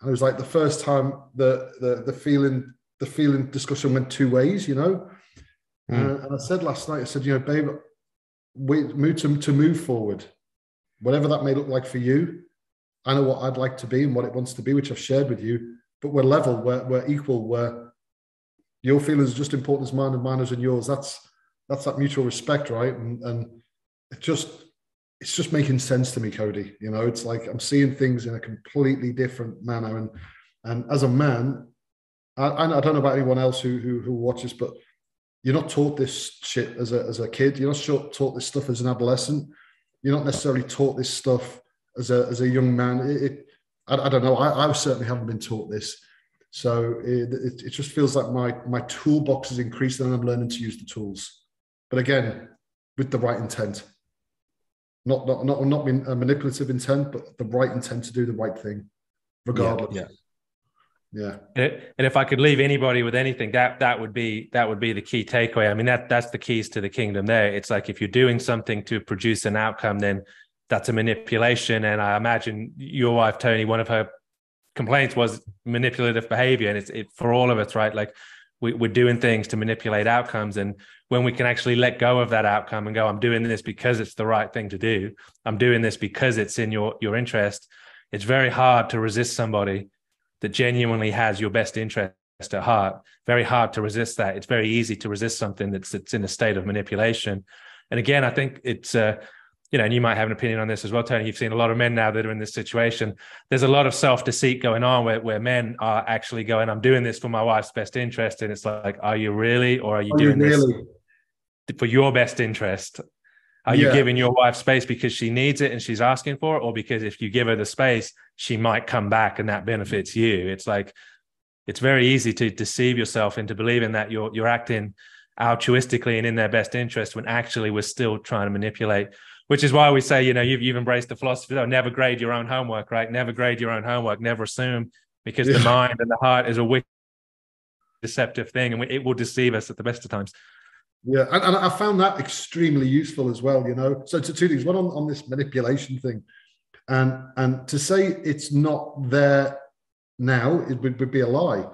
And it was like the first time the the the feeling the feeling discussion went two ways, you know. Mm. Uh, and I said last night, I said, you know, babe, we move to, to move forward, whatever that may look like for you. I know what I'd like to be and what it wants to be, which I've shared with you. But we're level, we're we're equal. Where your feelings are just important as mine, and mine as in yours. That's that's that mutual respect, right? And and it just. It's just making sense to me, Cody. You know, it's like I'm seeing things in a completely different manner. And and as a man, I, I don't know about anyone else who, who who watches, but you're not taught this shit as a as a kid. You're not taught this stuff as an adolescent. You're not necessarily taught this stuff as a as a young man. It, it I, I don't know. I, I certainly haven't been taught this. So it, it it just feels like my my toolbox is increasing, and I'm learning to use the tools. But again, with the right intent. Not not not not being a manipulative intent, but the right intent to do the right thing, regardless. Yeah, yeah. yeah. And if I could leave anybody with anything, that that would be that would be the key takeaway. I mean, that that's the keys to the kingdom. There, it's like if you're doing something to produce an outcome, then that's a manipulation. And I imagine your wife, Tony, one of her complaints was manipulative behavior, and it's it, for all of us, right? Like we, we're doing things to manipulate outcomes, and when we can actually let go of that outcome and go, I'm doing this because it's the right thing to do. I'm doing this because it's in your, your interest. It's very hard to resist somebody that genuinely has your best interest at heart. Very hard to resist that. It's very easy to resist something that's, that's in a state of manipulation. And again, I think it's, uh, you know, and you might have an opinion on this as well, Tony. You've seen a lot of men now that are in this situation. There's a lot of self-deceit going on where, where men are actually going, I'm doing this for my wife's best interest. And it's like, are you really, or are you are doing you really? this? For your best interest? Are yeah. you giving your wife space because she needs it and she's asking for it, or because if you give her the space, she might come back and that benefits you? It's like, it's very easy to deceive yourself into believing that you're you're acting altruistically and in their best interest, when actually we're still trying to manipulate, which is why we say, you know, you've, you've embraced the philosophy of never grade your own homework, right? Never grade your own homework, never assume, because yeah. the mind and the heart is a wicked, deceptive thing, and we, it will deceive us at the best of times. Yeah, and, and I found that extremely useful as well, you know. So to two things, one on, on this manipulation thing, and and to say it's not there now, it would, would be a lie,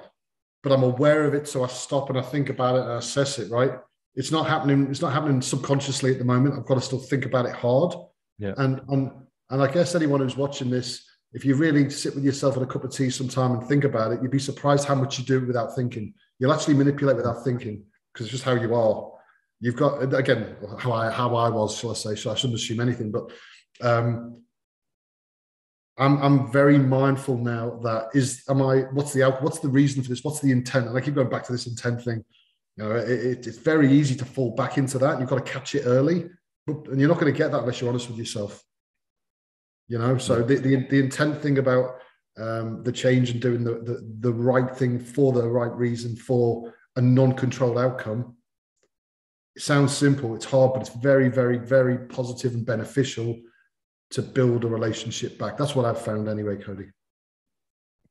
but I'm aware of it, so I stop and I think about it and I assess it, right? It's not happening, it's not happening subconsciously at the moment. I've got to still think about it hard. Yeah. And and and I guess anyone who's watching this, if you really sit with yourself at a cup of tea sometime and think about it, you'd be surprised how much you do without thinking. You'll actually manipulate without thinking, because it's just how you are. You've got, again, how I, how I was, shall I say, so I shouldn't assume anything, but um, I'm, I'm very mindful now that is, am I, what's the, what's the reason for this? What's the intent? And I keep going back to this intent thing. You know, it, it, it's very easy to fall back into that. You've got to catch it early, but, and you're not going to get that unless you're honest with yourself. You know, so the, the, the intent thing about um, the change and doing the, the, the right thing for the right reason for a non-controlled outcome. It sounds simple, it's hard, but it's very, very, very positive and beneficial to build a relationship back. That's what I've found anyway, Cody.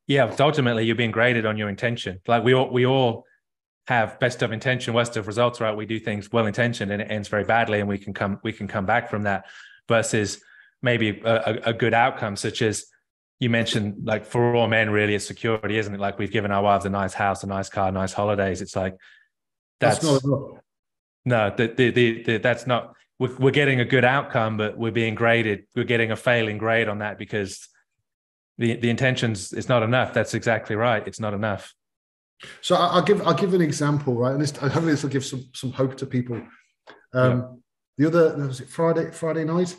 Yeah, but ultimately you're being graded on your intention. Like we all, we all have best of intention, worst of results, right? We do things well-intentioned and it ends very badly, and we can come we can come back from that, versus maybe a, a good outcome, such as you mentioned, like for all men really it's security, isn't it? Like we've given our wives a nice house, a nice car, nice holidays. It's like, that's, that's not enough. No, the, the, the, the, that's not, we're, we're getting a good outcome, but we're being graded. We're getting a failing grade on that because the, the intentions, it's not enough. That's exactly right. It's not enough. So I'll give, I'll give an example, right? And this, hopefully this will give some, some hope to people. Um, yeah. The other, was it Friday, Friday night?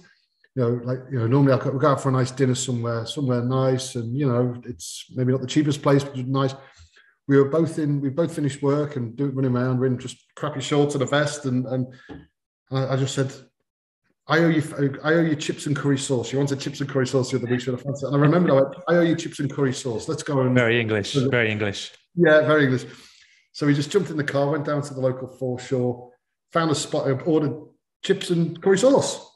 You know, like, you know, normally I'll go out for a nice dinner somewhere, somewhere nice. And, you know, it's maybe not the cheapest place, but nice. We were both in, we both finished work and do, running around, we're in just crappy shorts and a vest. And, and I, I just said, I owe you, I owe you chips and curry sauce. You wanted chips and curry sauce the other week, should I fancy it? And I remembered, I went, I owe you chips and curry sauce. Let's go. And very English, very English. Yeah, very English. So we just jumped in the car, went down to the local foreshore, found a spot, ordered chips and curry sauce.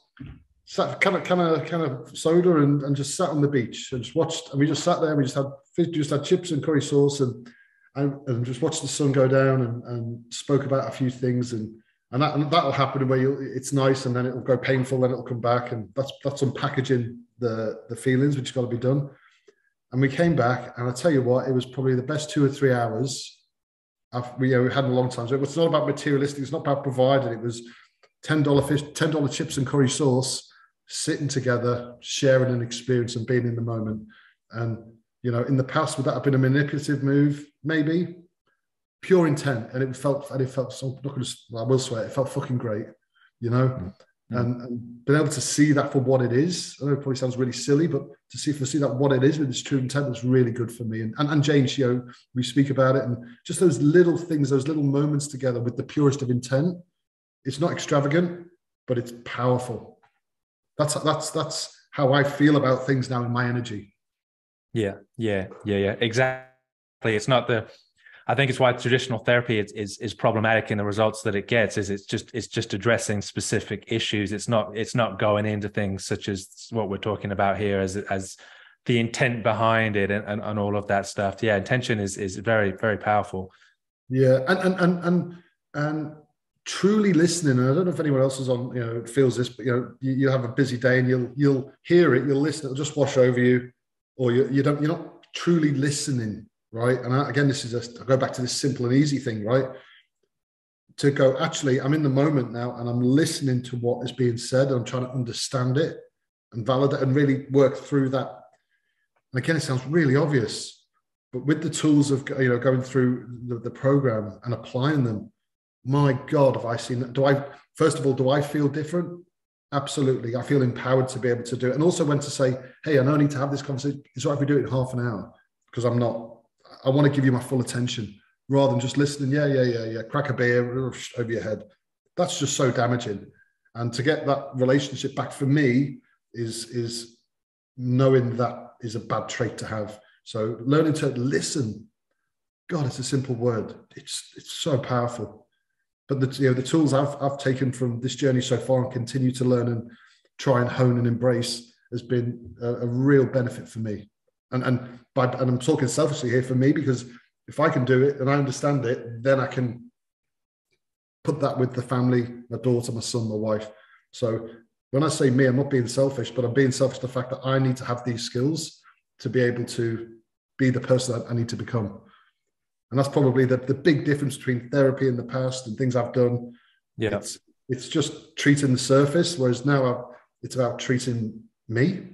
Sat kind of, kind of, kind of soda, and, and just sat on the beach and just watched. And we just sat there. And we just had, just had chips and curry sauce, and and, and just watched the sun go down, and, and spoke about a few things. And and that and that'll happen where you'll, it's nice, and then it'll go painful, then it'll come back, and that's that's unpackaging the the feelings, which has got to be done. And we came back, and I tell you what, it was probably the best two or three hours I've, we, you know, we had in a long time. So it's not about materialistic. It's not about providing. It was ten dollar fish, ten dollar chips and curry sauce, sitting together, sharing an experience and being in the moment. And, you know, in the past, would that have been a manipulative move? Maybe. Pure intent. And it felt, and it felt, so I'm not going to, well, I will swear, it felt fucking great, you know? Mm-hmm. And, and being able to see that for what it is, I know it probably sounds really silly, but to see, for see that what it is with its true intent was really good for me. And, and, and Jane, you know, we speak about it, and just those little things, those little moments together with the purest of intent. It's not extravagant, but it's powerful. That's that's that's how I feel about things now in my energy. Yeah, yeah, yeah, yeah. Exactly. It's not the. I think it's why traditional therapy is is, is problematic in the results that it gets. Is it's just it's just addressing specific issues. It's not it's not going into things such as what we're talking about here, as as the intent behind it, and, and, and all of that stuff. Yeah, intention is is very very powerful. Yeah, and and and and and. Truly listening, and I don't know if anyone else is on, you know, feels this, but you know, you, you have a busy day and you'll you'll hear it, you'll listen, it'll just wash over you, or you you don't you're not truly listening, right? And I, again, this is a I go back to this simple and easy thing, right? To go, actually, I'm in the moment now, and I'm listening to what is being said, and I'm trying to understand it and validate and really work through that. And again, it sounds really obvious, but with the tools of, you know, going through the, the program and applying them. My God, have I seen that? Do I, first of all, do I feel different? Absolutely. I feel empowered to be able to do it. And also when to say, hey, I know I need to have this conversation. It's all right if we do it in half an hour, because I'm not, I want to give you my full attention rather than just listening. Yeah, yeah, yeah, yeah. Crack a beer over your head. That's just so damaging. And to get that relationship back for me is, is knowing that is a bad trait to have. So learning to listen. God, it's a simple word. It's, it's so powerful. But the, you know, the tools I've, I've taken from this journey so far and continue to learn and try and hone and embrace has been a, a real benefit for me. And and, by, and I'm talking selfishly here for me, because if I can do it and I understand it, then I can put that with the family, my daughter, my son, my wife. So when I say me, I'm not being selfish, but I'm being selfish to the fact that I need to have these skills to be able to be the person that I need to become. And that's probably the, the big difference between therapy in the past and things I've done. Yeah, it's, it's just treating the surface, whereas now I've, it's about treating me.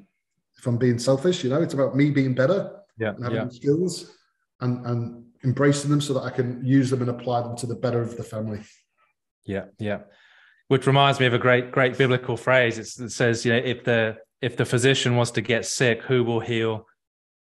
If I'm being selfish, you know, it's about me being better, yeah, and having yeah. skills and, and embracing them so that I can use them and apply them to the better of the family. Yeah, yeah. Which reminds me of a great, great biblical phrase. It's, it says, you know, if the if the physician wants to get sick, who will heal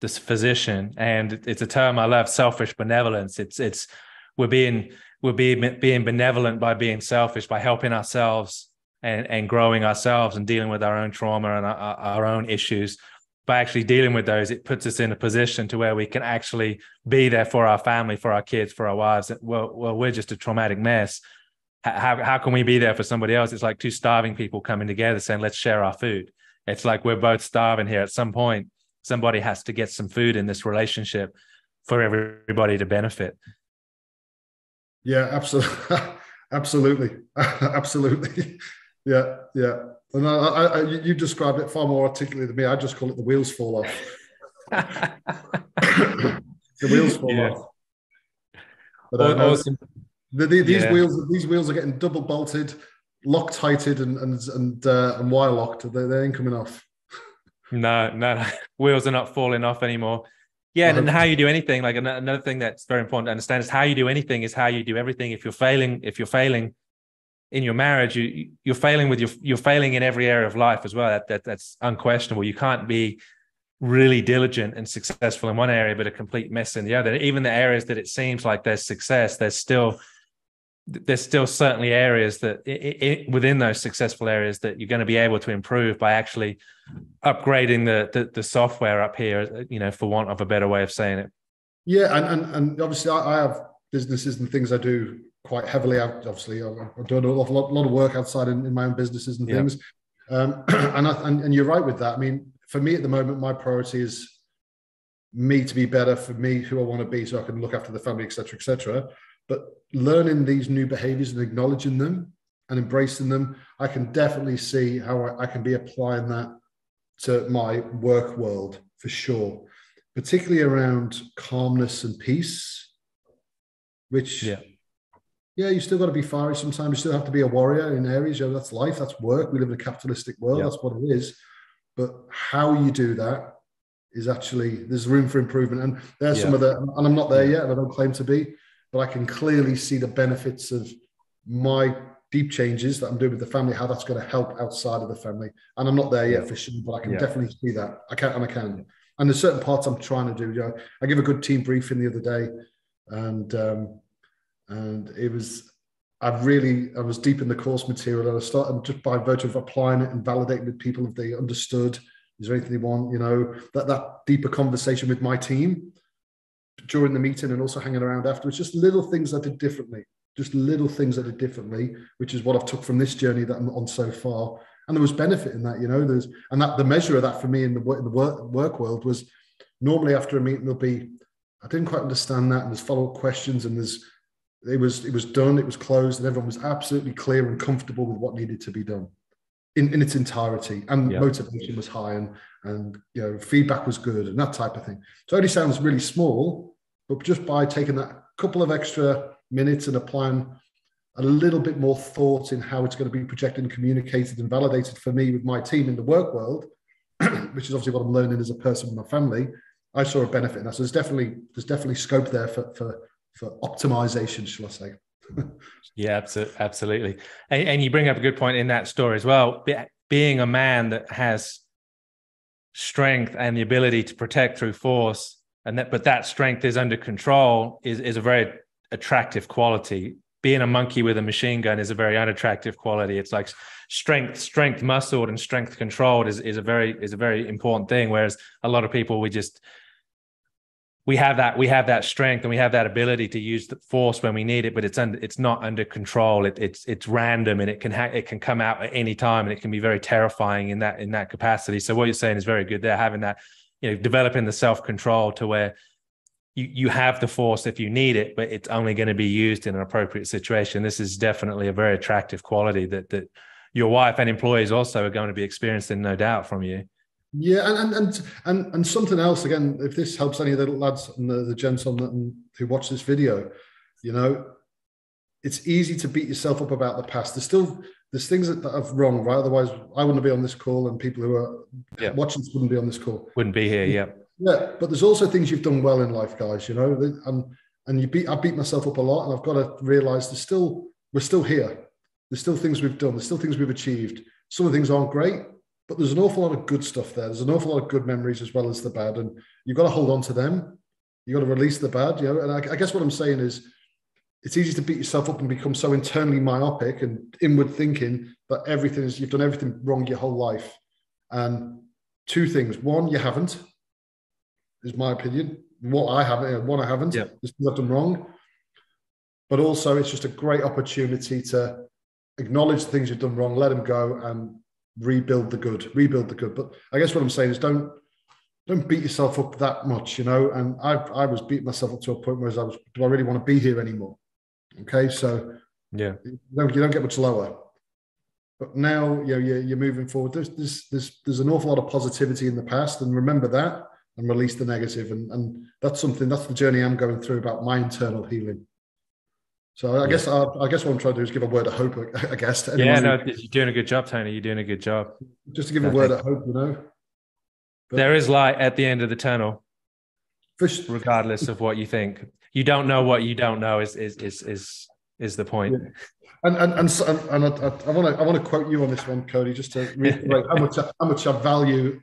this physician? And it's a term I love, selfish benevolence. It's it's we're being we're being being benevolent by being selfish, by helping ourselves and and growing ourselves and dealing with our own trauma and our, our own issues, by actually dealing with those, it puts us in a position to where we can actually be there for our family, for our kids, for our wives. Well, well we're just a traumatic mess. How, how can we be there for somebody else? It's like two starving people coming together saying, let's share our food. It's like we're both starving here. At some point, somebody has to get some food in this relationship for everybody to benefit. Yeah, absolutely. Absolutely. Absolutely. Yeah. Yeah. And I, I, you described it far more articulately than me. I just call it the wheels fall off. The wheels fall yeah. off. But, uh, awesome. the, the, these yeah. wheels, these wheels are getting double bolted, Loctited, and and and, uh, and wire locked. They, they ain't coming off. No, no, wheels are not falling off anymore. Yeah, and, and how you do anything, like another thing that's very important to understand is how you do anything is how you do everything. If you're failing, if you're failing. in your marriage, you, you're failing with your, you're failing in every area of life as well. That, that that's unquestionable. You can't be really diligent and successful in one area, but a complete mess in the other. Even the areas that it seems like there's success, there's still, there's still certainly areas that it, it, within those successful areas that you're going to be able to improve by actually upgrading the, the, the software up here, you know, for want of a better way of saying it. Yeah. And, and, and obviously I, I have businesses and things I do quite heavily. Obviously, I've done a lot, lot of work outside in, in my own businesses and things. Yeah. Um, and, I, and, and you're right with that. I mean, for me at the moment, my priority is me to be better for me, who I want to be, so I can look after the family, et cetera, et cetera. But learning these new behaviors and acknowledging them and embracing them, I can definitely see how I, I can be applying that to my work world for sure, particularly around calmness and peace, which... Yeah. Yeah, you still got to be fiery sometimes. You still have to be a warrior in areas. You know, that's life. That's work. We live in a capitalistic world. Yeah. That's what it is. But how you do that is actually, there's room for improvement. And there's yeah. some of the, and I'm not there yet, and I don't claim to be, but I can clearly see the benefits of my deep changes that I'm doing with the family, how that's going to help outside of the family. And I'm not there yet yeah. for sure, but I can yeah. definitely see that. I can, and I can. And there's certain parts I'm trying to do. You know, I gave a good team briefing the other day, and, um, And it was, I really, I was deep in the course material, and I started just by virtue of applying it and validating with people if they understood, is there anything they want, you know, that, that deeper conversation with my team during the meeting and also hanging around afterwards, just little things I did differently, just little things I did differently, which is what I've took from this journey that I'm on so far. And there was benefit in that, you know, there's, and that the measure of that for me in the, in the work, work world was normally after a meeting, there'll be, I didn't quite understand that. And there's follow-up questions, and there's, It was it was done, it was closed, and everyone was absolutely clear and comfortable with what needed to be done in, in its entirety. And yeah. motivation was high, and, and you know, feedback was good and that type of thing. So it only sounds really small, but just by taking that couple of extra minutes and applying a little bit more thought in how it's going to be projected and communicated and validated for me with my team in the work world, which is obviously what I'm learning as a person with my family, I saw a benefit in that. So there's definitely there's definitely scope there for for for optimization, shall I say. Yeah, absolutely. And, and you bring up a good point in that story as well. Be, being a man that has strength and the ability to protect through force, and that, but that strength is under control, is, is a very attractive quality. Being a monkey with a machine gun is a very unattractive quality. It's like strength, strength muscled and strength controlled is, is a very, is a very important thing. Whereas a lot of people, we just, We have that we have that strength and we have that ability to use the force when we need it, but it's under, it's not under control. It, it's it's random, and it can ha- it can come out at any time, and it can be very terrifying in that in that capacity. So what you're saying is very good there, having that, you know, developing the self-control to where you you have the force if you need it, but it's only going to be used in an appropriate situation. This is definitely a very attractive quality that that your wife and employees also are going to be experiencing, no doubt, from you. Yeah, and and and and something else again. If this helps any of the lads and the, the gents on the, who watch this video, you know, it's easy to beat yourself up about the past. There's still there's things that, that are wrong, right? Otherwise, I wouldn't be on this call, and people who are yeah. watching this wouldn't be on this call. Wouldn't be here, yeah. Yeah, but there's also things you've done well in life, guys. You know, and and you beat I beat myself up a lot, and I've got to realise there's still we're still here. There's still things we've done. There's still things we've achieved. Some of the things aren't great, but there's an awful lot of good stuff there. There's an awful lot of good memories as well as the bad, and you've got to hold on to them. You've got to release the bad, you know. And I, I guess what I'm saying is, it's easy to beat yourself up and become so internally myopic and inward thinking that everything is you've done everything wrong your whole life, and two things. One, you haven't, is my opinion. What I haven't, what I haven't, yeah. is what I've done wrong. But also, it's just a great opportunity to acknowledge the things you've done wrong, let them go, and rebuild the good, rebuild the good. But I guess what I'm saying is don't don't beat yourself up that much, you know. And I I was beating myself up to a point where I was, do I really want to be here anymore? Okay, so yeah, you don't, you don't get much lower. But now, you know, you're, you're moving forward. There's, there's, there's, there's an awful lot of positivity in the past, and remember that and release the negative. And, and that's something, that's the journey I'm going through about my internal healing. So I yeah. guess I, I guess what I'm trying to do is give a word of hope, I guess. To yeah, no, who, you're doing a good job, Tony. You're doing a good job. Just to give I a word of hope, you know. But there is light at the end of the tunnel, fish. Regardless of what you think. You don't know what you don't know is is is is, is the point. Yeah. And and and, and, and I, I want to I want to quote you on this one, Cody, just to reiterate how much I, how much I value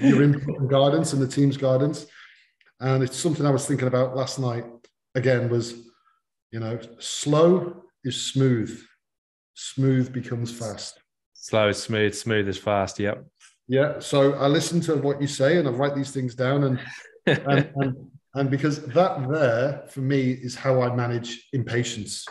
your input and guidance and the team's guidance. And it's something I was thinking about last night. Again, was you know, slow is smooth, smooth becomes fast. Slow is smooth, smooth is fast. Yep. Yeah. So I listen to what you say, and I write these things down, and and, and and because that there for me is how I manage impatience.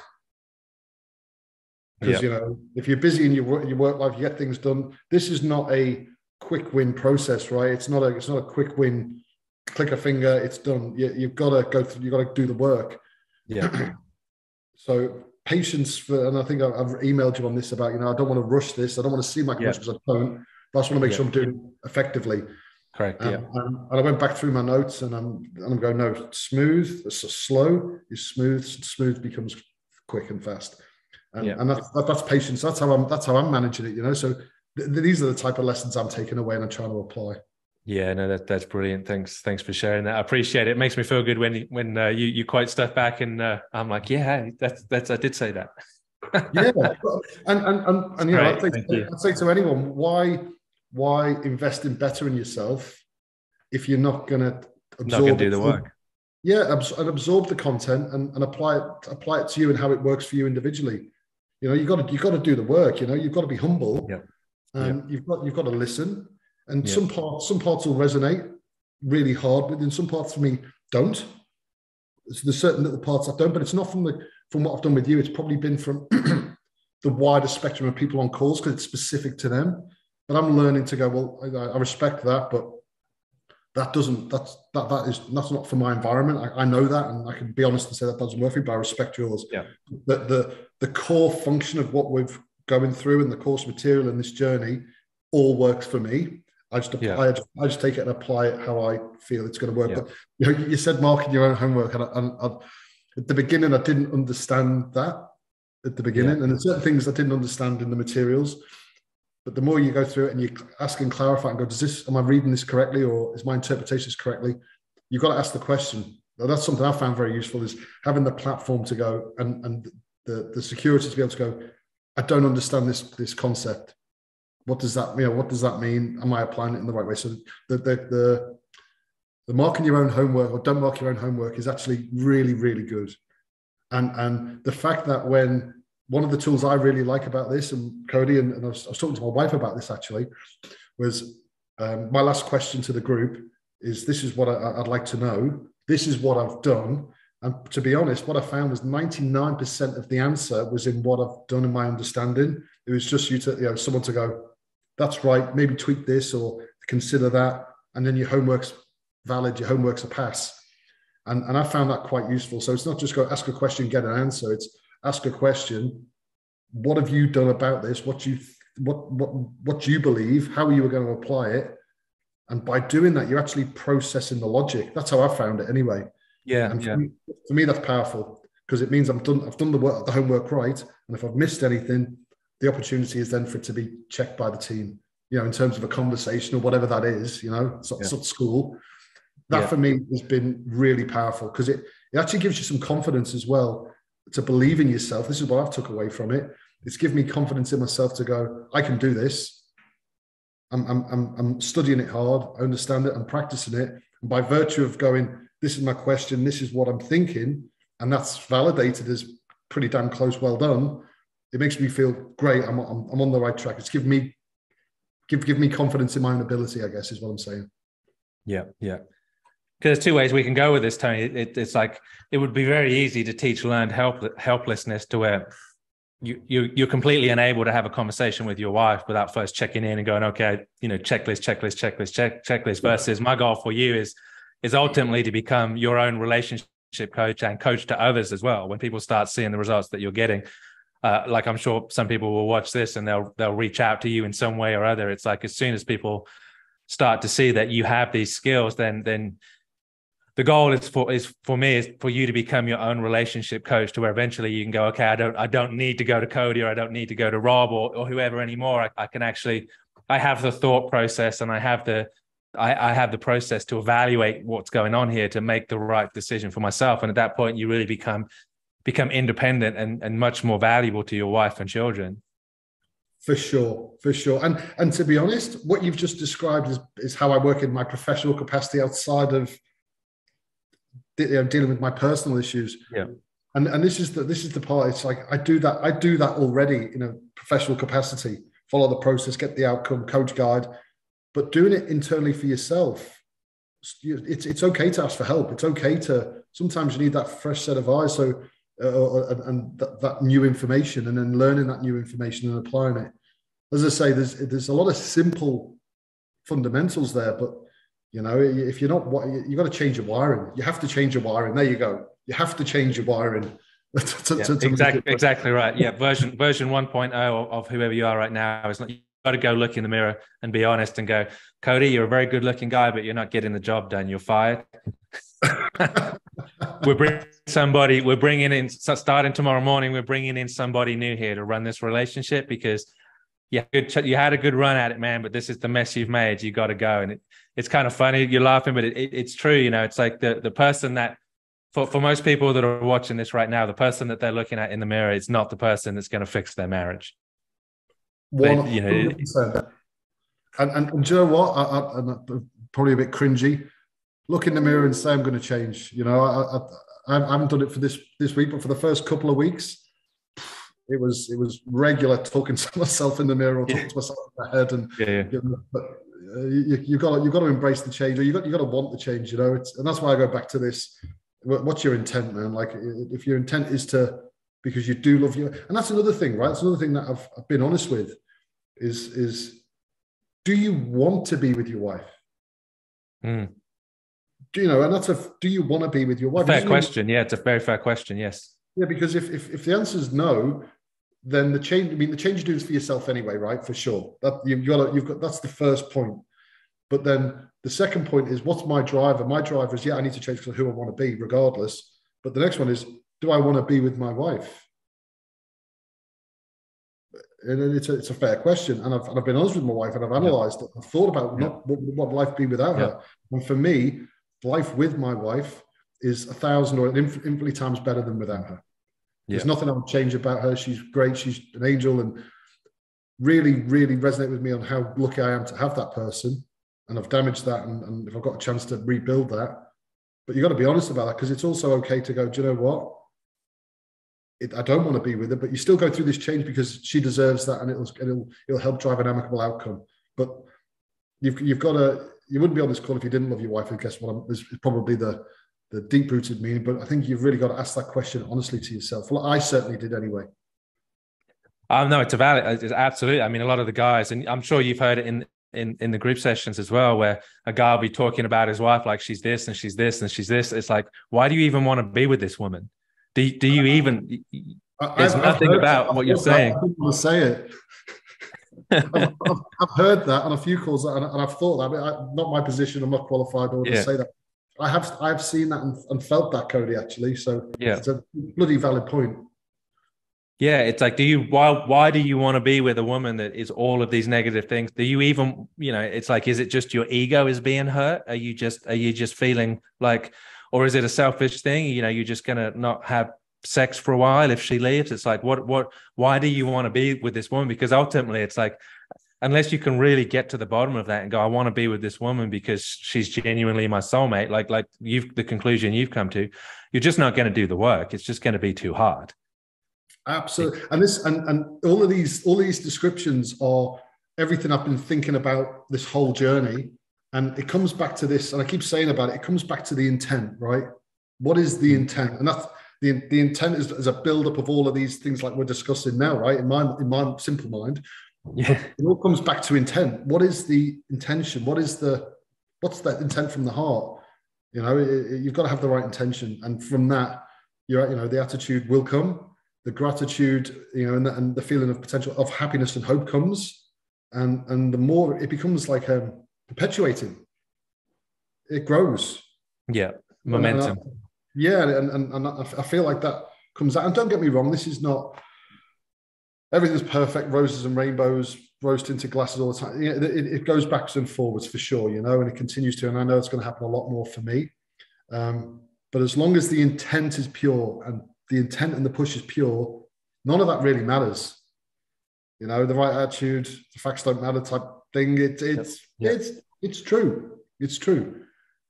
Because, yep. you know, if you're busy in your work, your work life, you get things done. This is not a quick win process, right? It's not a it's not a quick win, click a finger, it's done. You, you've got to go through. You've got to do the work. Yeah. So patience for, and I think I've, I've emailed you on this about, you know, I don't want to rush this. I don't want to seem like yeah. much as I don't. But I just want to make yeah. sure I'm doing it effectively. Correct. Um, yeah. And, and I went back through my notes, and I'm and I'm going no smooth. So slow is smooth. Smooth becomes quick and fast. And, yeah. and that's, that's patience. That's how I'm. That's how I'm managing it. You know. So th these are the type of lessons I'm taking away and I'm trying to apply. Yeah, no, that, that's brilliant. Thanks, thanks for sharing that. I appreciate it. It makes me feel good when when uh, you you quote stuff back, and uh, I'm like, yeah, that's that's I did say that. yeah, and and and, and you know, I'd say, to, I'd say to anyone, why why invest in bettering yourself if you're not going to absorb not gonna do the work? Yeah, abs and absorb the content and, and apply it apply it to you and how it works for you individually. You know, you got to you got to do the work. You know, you've got to be humble. Yeah, and yeah. you've got you've got to listen. And yeah. some parts, some parts will resonate really hard, but then some parts for me don't. So there's certain little parts I don't, but it's not from the from what I've done with you. It's probably been from the wider spectrum of people on calls because it's specific to them. But I'm learning to go, well, I, I respect that, but that doesn't that's that that is that's not for my environment. I, I know that, and I can be honest and say that doesn't work for me, but I respect yours. Yeah. The the the core function of what we've going through and the course material in this journey all works for me. I just, yeah. I, just, I just take it and apply it how I feel it's going to work. Yeah. But you know, you said marking your own homework, and, I, and I, at the beginning, I didn't understand that at the beginning, yeah. and there's certain things I didn't understand in the materials. But the more you go through it and you ask and clarify and go, does this? Am I reading this correctly, or is my interpretation correctly? You've got to ask the question. Now, that's something I found very useful: is having the platform to go and and the the security to be able to go, I don't understand this this concept. What does that mean? What does that mean? Am I applying it in the right way? So the, the the the marking your own homework or don't mark your own homework is actually really, really good. And and the fact that when one of the tools I really like about this, and Cody, and, and I, was, I was talking to my wife about this actually, was um, my last question to the group is, this is what I, I'd like to know. This is what I've done. And to be honest, what I found was ninety-nine percent of the answer was in what I've done in my understanding. It was just you to, you know, someone to go, that's right, maybe tweak this or consider that. And then your homework's valid, your homework's a pass. And, and I found that quite useful. So it's not just go ask a question, get an answer. It's ask a question. What have you done about this? What do you, what, what, what do you believe? How are you going to apply it? And by doing that, you're actually processing the logic. That's how I found it anyway. Yeah. And for, yeah. Me, for me, that's powerful because it means I've done, I've done the work, the homework right. And if I've missed anything, the opportunity is then for it to be checked by the team, you know, in terms of a conversation or whatever that is, you know, it's not, yeah. it's not school. That yeah. for me has been really powerful because it, it actually gives you some confidence as well to believe in yourself. This is what I've took away from it. It's given me confidence in myself to go, I can do this. I'm, I'm, I'm, I'm studying it hard. I understand it. I'm practicing it. And by virtue of going, this is my question. This is what I'm thinking. And that's validated as pretty damn close. Well done. It makes me feel great. I'm, I'm, I'm on the right track. It's given me give give me confidence in my own ability, I guess, is what I'm saying. Yeah, yeah. Because there's two ways we can go with this, Tony. It, it's like it would be very easy to teach learned help, helplessness to where you, you, you're completely unable to have a conversation with your wife without first checking in and going, okay, you know, checklist, checklist, checklist, check, checklist, versus my goal for you is is ultimately to become your own relationship coach and coach to others as well. When people start seeing the results that you're getting, uh, like I'm sure some people will watch this and they'll they'll reach out to you in some way or other. It's like as soon as people start to see that you have these skills, then then the goal is for is for me is for you to become your own relationship coach to where eventually you can go, okay, I don't I don't need to go to Cody or I don't need to go to Rob or, or whoever anymore. I, I can actually I have the thought process and I have the I, I have the process to evaluate what's going on here to make the right decision for myself. And at that point, you really become become independent and, and much more valuable to your wife and children. For sure, for sure. And and to be honest, what you've just described is is how I work in my professional capacity outside of you know, dealing with my personal issues. Yeah. And and this is the this is the part. It's like I do that I do that already in a professional capacity. Follow the process, get the outcome, coach, guide. But doing it internally for yourself, it's it's okay to ask for help. It's okay to sometimes you need that fresh set of eyes, so uh, and, and that, that new information, and then learning that new information and applying it. As I say, there's there's a lot of simple fundamentals there, but you know if you're not, you've got to change your wiring. You have to change your wiring. There you go. You have to change your wiring. to, yeah, to, to exactly, exactly right. Yeah, version version one point oh of whoever you are right now is not. Got to go look in the mirror and be honest and go, Cody, you're a very good looking guy, but you're not getting the job done. You're fired. we're bringing somebody, we're bringing in, starting tomorrow morning, we're bringing in somebody new here to run this relationship because you had, you had a good run at it, man, but this is the mess you've made. You got to go. And it, it's kind of funny. You're laughing, but it, it, it's true. You know, it's like the, the person that, for, for most people that are watching this right now, the person that they're looking at in the mirror, it's not the person that's going to fix their marriage. one hundred percent. You know, and, and, and do you know what? I, I, I'm probably a bit cringy. Look in the mirror and say, I'm going to change. You know, I, I, I haven't done it for this this week, but for the first couple of weeks, it was it was regular talking to myself in the mirror or talking yeah. to myself in my head. And yeah, yeah. You know, but uh, you, you've got to, you've got to embrace the change, or you got you got to want the change. You know, it's, and that's why I go back to this. What's your intent, man? Like, if your intent is to. Because you do love you. And that's another thing, right? That's another thing that I've, I've been honest with is, is do you want to be with your wife? Mm. Do you know, and that's a, do you want to be with your wife? Fair question. Mean, yeah, it's a very fair question. Yes. Yeah, because if, if, if the answer is no, then the change, I mean, the change you do is for yourself anyway, right? For sure. That you, you gotta, you've got, that's the first point. But then the second point is what's my driver? My driver is, yeah, I need to change for who I want to be regardless. But the next one is, do I want to be with my wife? And it's a, it's a fair question. And I've, and I've been honest with my wife and I've analysed yeah. it. I've thought about yeah. not, what would life be without yeah. her. And for me, life with my wife is a thousand or an inf- infinitely times better than without her. Yeah. There's nothing I would change about her. She's great. She's an angel and really, really resonate with me on how lucky I am to have that person. And I've damaged that. And, and if I've got a chance to rebuild that, but you've got to be honest about that because it's also okay to go, do you know what? It, I don't want to be with her, but you still go through this change because she deserves that, and it'll it'll it'll help drive an amicable outcome. But you've you've got to you wouldn't be on this call if you didn't love your wife. And guess what? I'm, this is probably the the deep rooted meaning. But I think you've really got to ask that question honestly to yourself. Well, I certainly did anyway. Um, no, it's a valid, it's absolutely. I mean, a lot of the guys, and I'm sure you've heard it in in in the group sessions as well, where a guy will be talking about his wife like she's this and she's this and she's this. It's like, why do you even want to be with this woman? Do, do you even, there's I've, nothing I've about what you're saying. I didn't want to say it. I've, I've, I've heard that on a few calls and, and I've thought that, I mean, I, not my position, I'm not qualified or to yeah. say that. I have I've seen that and, and felt that, Cody, actually. So yeah. it's a bloody valid point. Yeah, it's like, do you, why why do you want to be with a woman that is all of these negative things? Do you even, you know, it's like, is it just your ego is being hurt? Are you just, are you just feeling like, or is it a selfish thing? You know, you're just going to not have sex for a while if she leaves. It's like, what, what, why do you want to be with this woman? Because ultimately it's like, unless you can really get to the bottom of that and go, I want to be with this woman because she's genuinely my soulmate. Like, like you've, the conclusion you've come to, you're just not going to do the work. It's just going to be too hard. Absolutely. And this, and, and all of these, all these descriptions are everything I've been thinking about this whole journey. And it comes back to this, and I keep saying about it, it comes back to the intent, right? What is the intent? And that's the, the intent is, is a build-up of all of these things like we're discussing now, right? In my, in my simple mind, yeah. It all comes back to intent. What is the intention? What is the, what's that intent from the heart? You know, it, it, you've got to have the right intention. And from that, you're, you know, the attitude will come, the gratitude, you know, and the, and the feeling of potential of happiness and hope comes. And, and the more it becomes like a, perpetuating, it grows. Yeah, momentum. And I, yeah, and, and, and I feel like that comes out. And don't get me wrong, this is not, everything's perfect, roses and rainbows, rose into glasses all the time. It, it, it goes backwards and forwards for sure, you know, and it continues to, and I know it's going to happen a lot more for me. Um, but as long as the intent is pure and the intent and the push is pure, none of that really matters. You know, the right attitude, the facts don't matter type thing. It, it's, yeah. it's, it's true. It's true.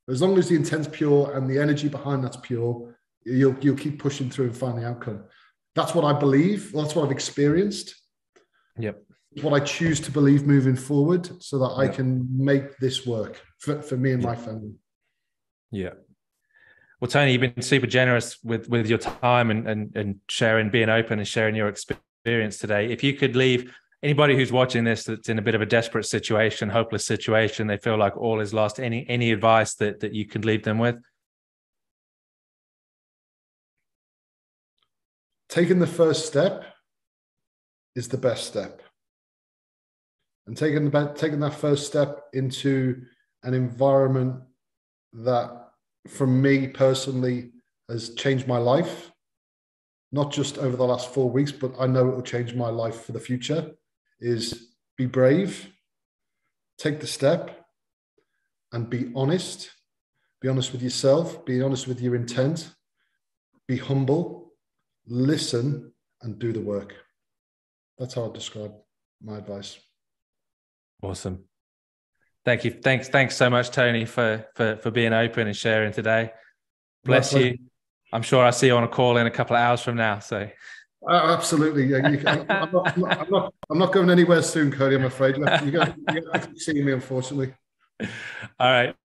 As long as the intent's pure and the energy behind that's pure, you'll, you'll keep pushing through and find the outcome. That's what I believe. That's what I've experienced. Yep. It's what I choose to believe moving forward so that yep. I can make this work for, for me and yep. my family. Yeah. Well, Tony, you've been super generous with, with your time and, and, and sharing, being open and sharing your experience. Experience today. If you could leave anybody who's watching this that's in a bit of a desperate situation, hopeless situation, they feel like all is lost, any any advice that that you could leave them with? Taking the first step is the best step, and taking the taking that first step into an environment that, for me personally, has changed my life. Not just over the last four weeks, but I know it will change my life for the future, is be brave, take the step, and be honest. Be honest with yourself, be honest with your intent, be humble, listen, and do the work. That's how I describe my advice. Awesome. Thank you. Thanks, thanks so much, Tony, for, for, for being open and sharing today. Bless you. I'm sure I'll see you on a call in a couple of hours from now. So, oh, absolutely, yeah. You can, I'm, not, I'm, not, I'm, not, I'm not going anywhere soon, Cody, I'm afraid. You're going to see me, unfortunately. All right.